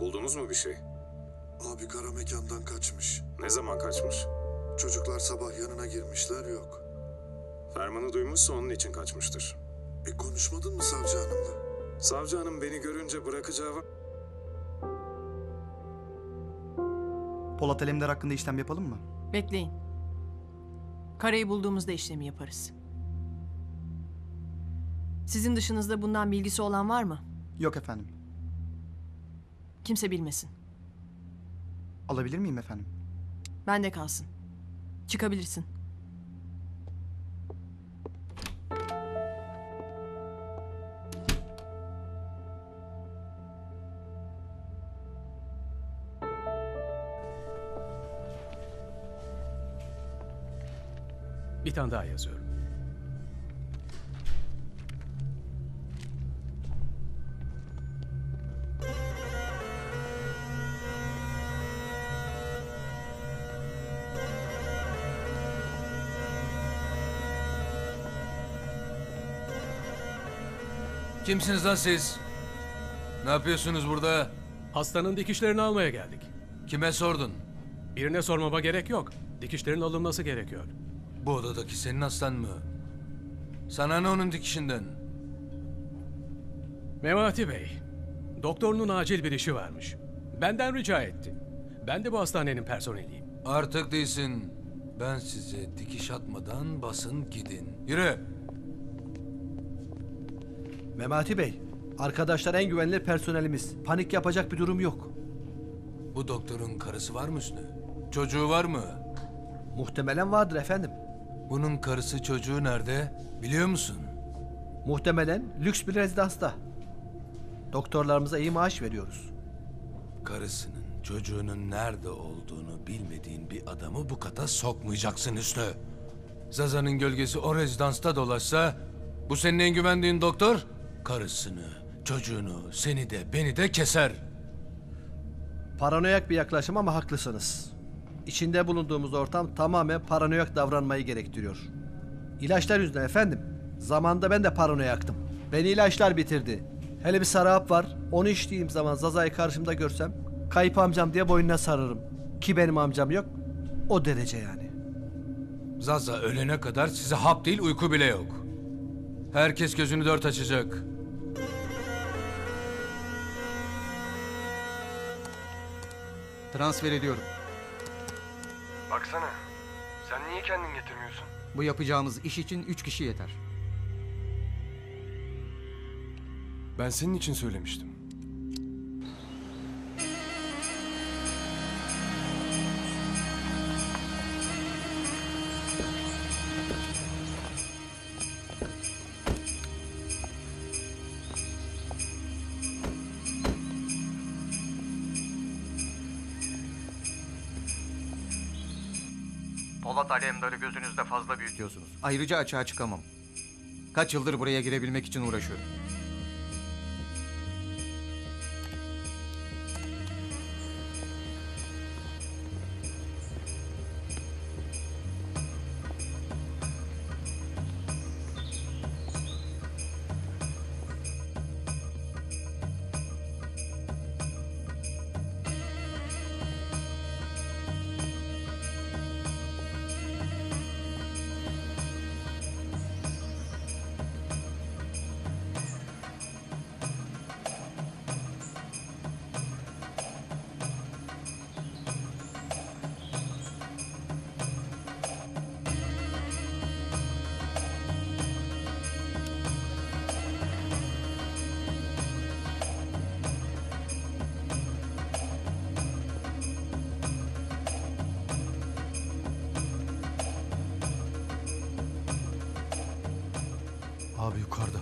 Buldunuz mu bir şey? Abi Kara mekandan kaçmış. Ne zaman kaçmış? Çocuklar sabah yanına girmişler, yok. Ferman'ı duymuşsa onun için kaçmıştır. E konuşmadın mı savcı hanımla? Savcı hanım beni görünce bırakacağı var. Polat Alemdar hakkında işlem yapalım mı? Bekleyin. Karayı bulduğumuzda işlemi yaparız. Sizin dışınızda bundan bilgisi olan var mı? Yok efendim. Kimse bilmesin. Alabilir miyim efendim? Bende kalsın. Çıkabilirsin. Bir tane daha yazıyorum. Kimsiniz lan siz? Ne yapıyorsunuz burada? Hastanın dikişlerini almaya geldik. Kime sordun? Birine sormama gerek yok. Dikişlerin alınması gerekiyor. Bu odadaki senin hastan mı? Sana ne onun dikişinden? Memati Bey, doktorunun acil bir işi varmış. Benden rica etti. Ben de bu hastanenin personeliyim. Artık değilsin. Ben size dikiş atmadan basın gidin. Yürü! Memati Bey, arkadaşlar en güvenilir personelimiz. Panik yapacak bir durum yok. Bu doktorun karısı var mı Hüsnü? Çocuğu var mı? Muhtemelen vardır efendim. Bunun karısı çocuğu nerede biliyor musun? Muhtemelen lüks bir rezidansta. Doktorlarımıza iyi maaş veriyoruz. Karısının, çocuğunun nerede olduğunu bilmediğin bir adamı bu kata sokmayacaksın Hüsnü. Zaza'nın gölgesi o rezidansta dolaşsa, bu senin en güvendiğin doktor, karısını, çocuğunu, seni de beni de keser. Paranoyak bir yaklaşım ama haklısınız. İçinde bulunduğumuz ortam tamamen paranoyak davranmayı gerektiriyor. İlaçlar yüzünden efendim. Zamanında ben de paranoyaktım. Beni ilaçlar bitirdi. Hele bir sarap var, onu içtiğim zaman Zaza'yı karşımda görsem, kayıp amcam diye boynuna sararım. Ki benim amcam yok, o derece yani. Zaza ölene kadar size hap değil uyku bile yok. Herkes gözünü dört açacak. Transfer ediyorum. Baksana, sen niye kendin getirmiyorsun? Bu yapacağımız iş için üç kişi yeter. Ben senin için söylemiştim. Polat Alemdar'ı gözünüzde fazla büyütüyorsunuz. Ayrıca açığa çıkamam. Kaç yıldır buraya girebilmek için uğraşıyorum. Abi yukarıda.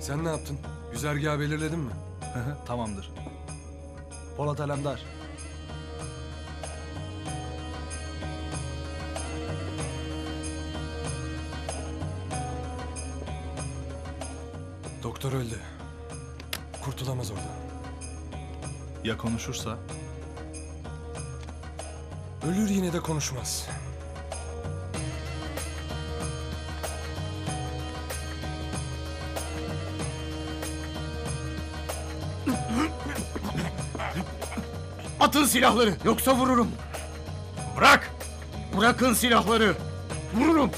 Sen ne yaptın? Güzergahı belirledin mi? Tamamdır. Polat Alemdar. Doktor öldü. Kurtulamaz orada. Ya konuşursa? Ölür yine de konuşmaz. Atın silahları, yoksa vururum. Bırak! Bırakın silahları. Vururum.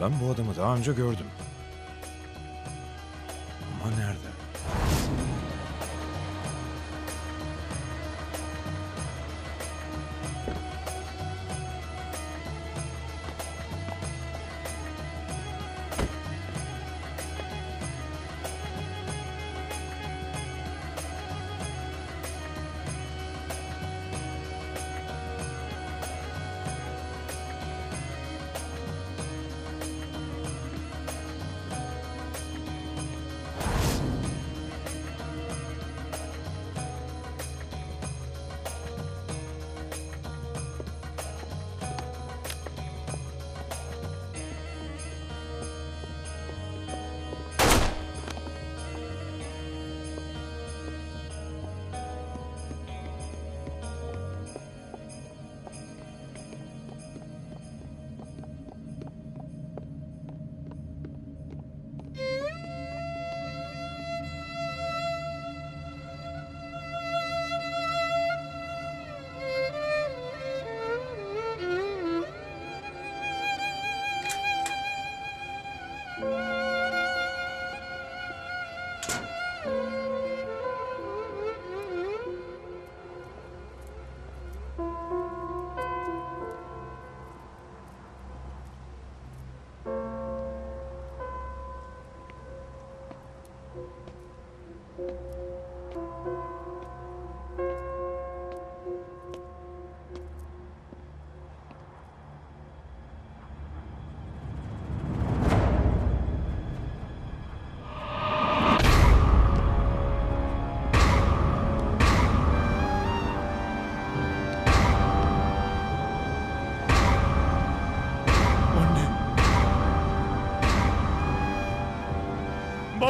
Ben bu adamı daha önce gördüm. Ama nerede?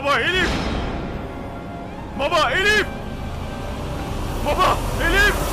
Baba Elif! Baba Elif! Baba Elif!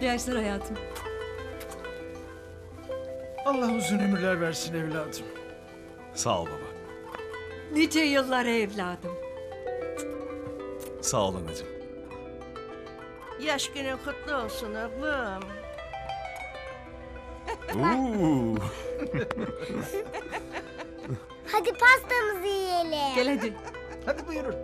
Yaşlar hayatım. Allah uzun ömürler versin evladım. Sağ ol baba. Nice yıllara evladım. Sağ ol anacığım. Yaş günün kutlu olsun oğlum. Hadi pastamızı yiyelim. Gel hadi. Hadi buyurun.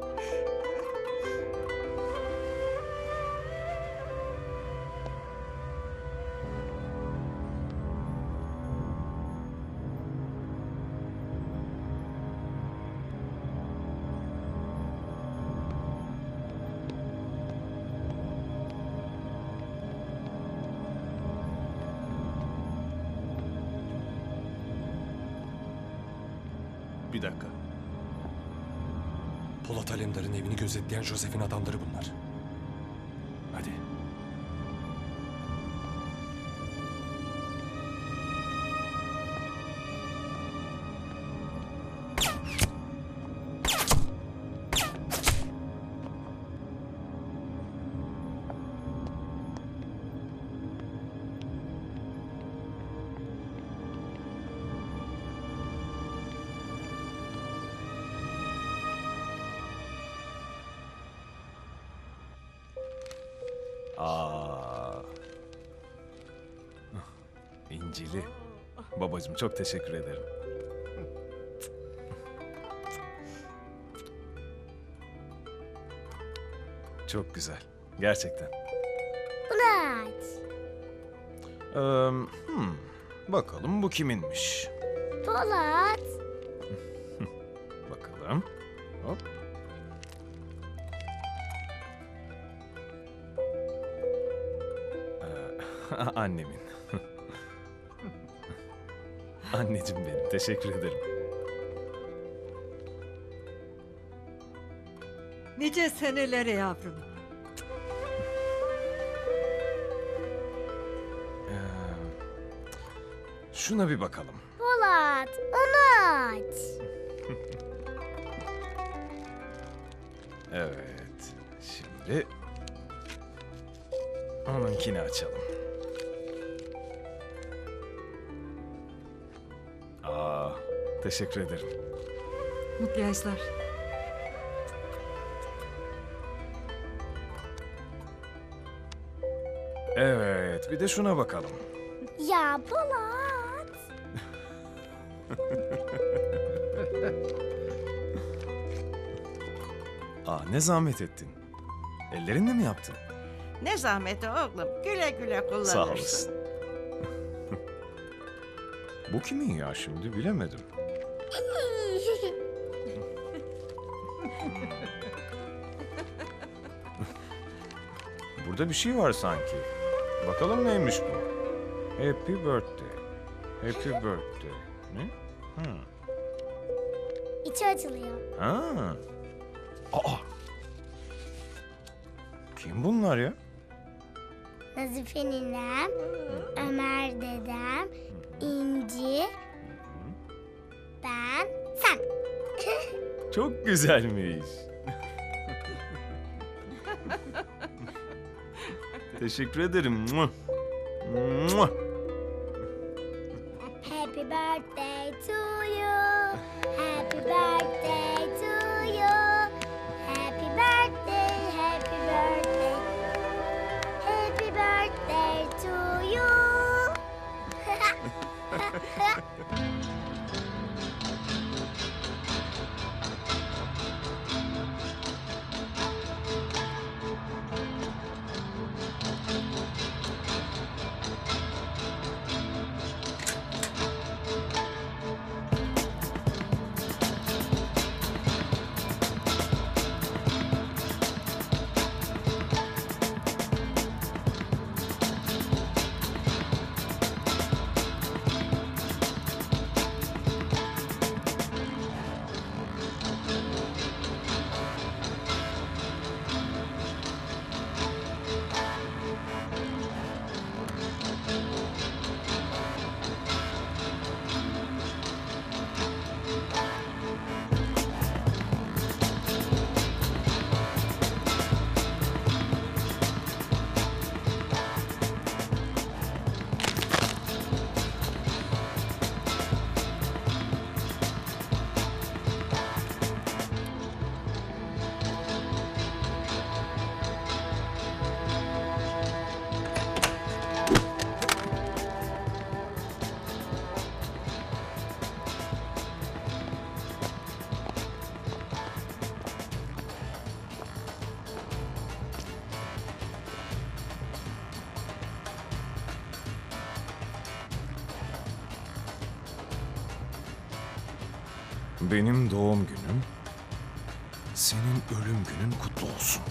Bir dakika. Polat Alemdar'ın evini gözetleyen Joseph'in adamları bunlar. Hadi. İncili, babacığım çok teşekkür ederim. Çok güzel, gerçekten. Bunu aç. Ee, hmm, bakalım bu kiminmiş? Polat. Bakalım. Hop. Ee, annemin. Anneciğim benim, teşekkür ederim. Nice senelere yavrum. Ee, şuna bir bakalım. Polat, onu aç. Evet, şimdi onunkini açalım. Teşekkür ederim. Mutlu yaşlar. Evet, bir de şuna bakalım. Ya Polat. Aa, ne zahmet ettin. Ellerinle mi yaptın? Ne zahmeti oğlum. Güle güle kullanırsın. Sağ olasın. Bu kimin ya şimdi? Bilemedim. Burada bir şey var sanki. Bakalım neymiş bu? Happy birthday. Happy birthday. Ne? Hmm. İçi açılıyor. Ha. Aa. Kim bunlar ya? Nazife ninem, Ömer dedem, İnci, ben, sen. Çok güzelmiş. Teşekkür ederim. Happy birthday to you. Happy birthday to you. Happy birthday, happy birthday. Happy birthday to you. Benim doğum günüm, senin ölüm günün kutlu olsun.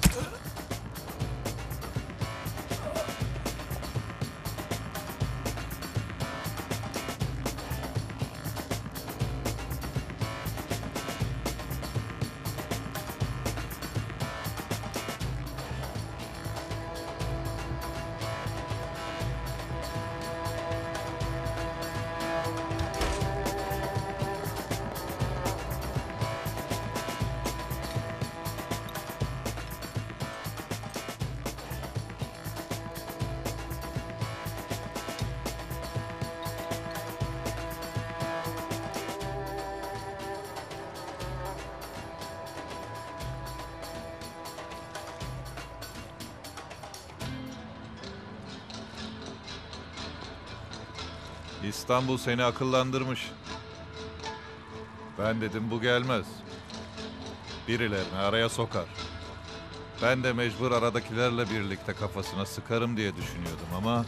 İstanbul seni akıllandırmış. Ben dedim bu gelmez. Birilerini araya sokar. Ben de mecbur aradakilerle birlikte kafasına sıkarım diye düşünüyordum ama...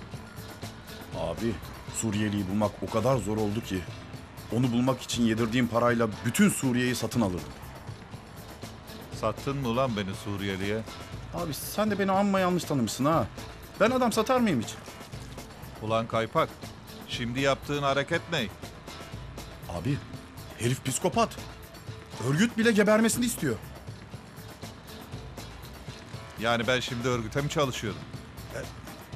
Abi, Suriyeli'yi bulmak o kadar zor oldu ki... onu bulmak için yedirdiğim parayla bütün Suriye'yi satın alırdım. Sattın mı ulan beni Suriyeli'ye? Abi sen de beni amma yanlış tanımışsın ha. Ben adam satar mıyım hiç? Ulan kaypak. Şimdi yaptığın hareket ne? Abi, herif psikopat. Örgüt bile gebermesini istiyor. Yani ben şimdi örgüte mi çalışıyorum? E,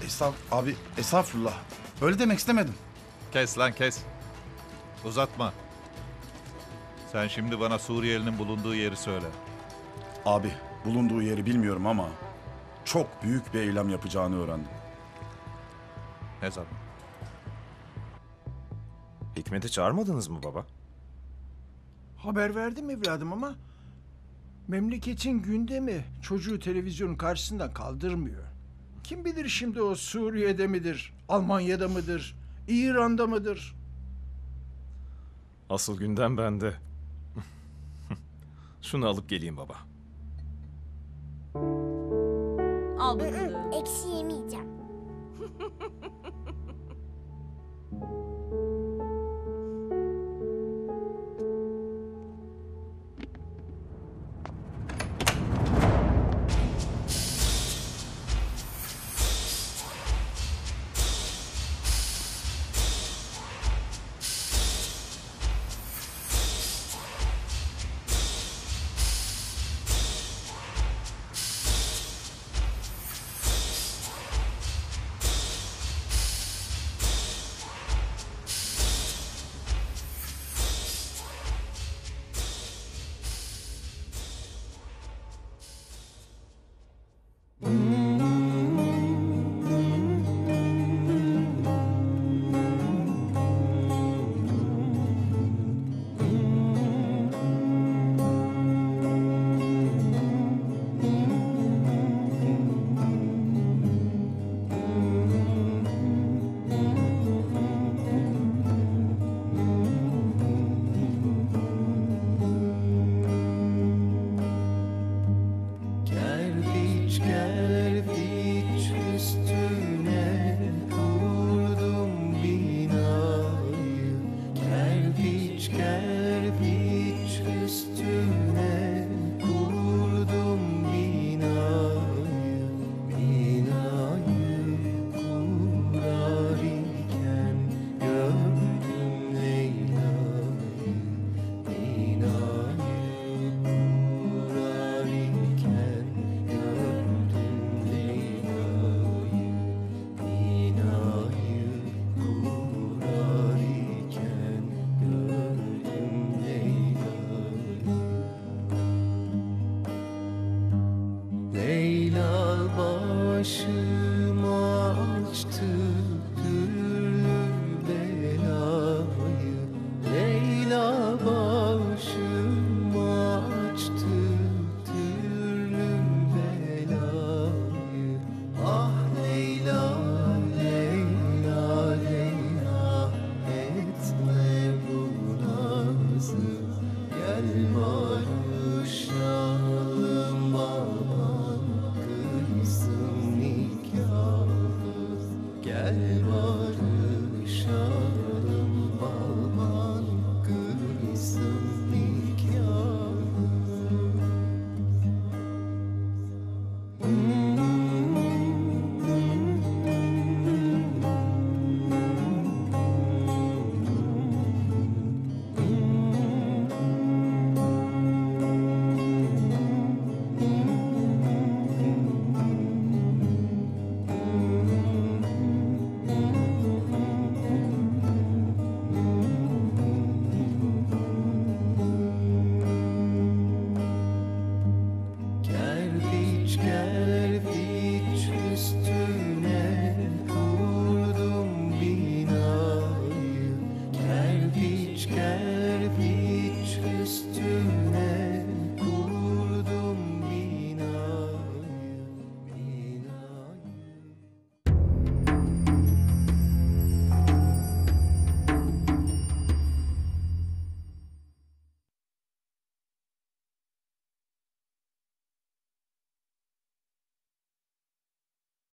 estağ, abi, estağfurullah. Öyle demek istemedim. Kes lan kes. Uzatma. Sen şimdi bana Suriyelinin bulunduğu yeri söyle. Abi, bulunduğu yeri bilmiyorum ama... çok büyük bir eylem yapacağını öğrendim. Ne zaman? Hikmet'i çağırmadınız mı baba? Haber verdim evladım ama memleketin gündemi çocuğu televizyonun karşısından kaldırmıyor. Kim bilir şimdi o Suriye'de midir, Almanya'da mıdır, İran'da mıdır? Asıl gündem bende. Şunu alıp geleyim baba. Al bunu. Eksi yemeyeceğim. Be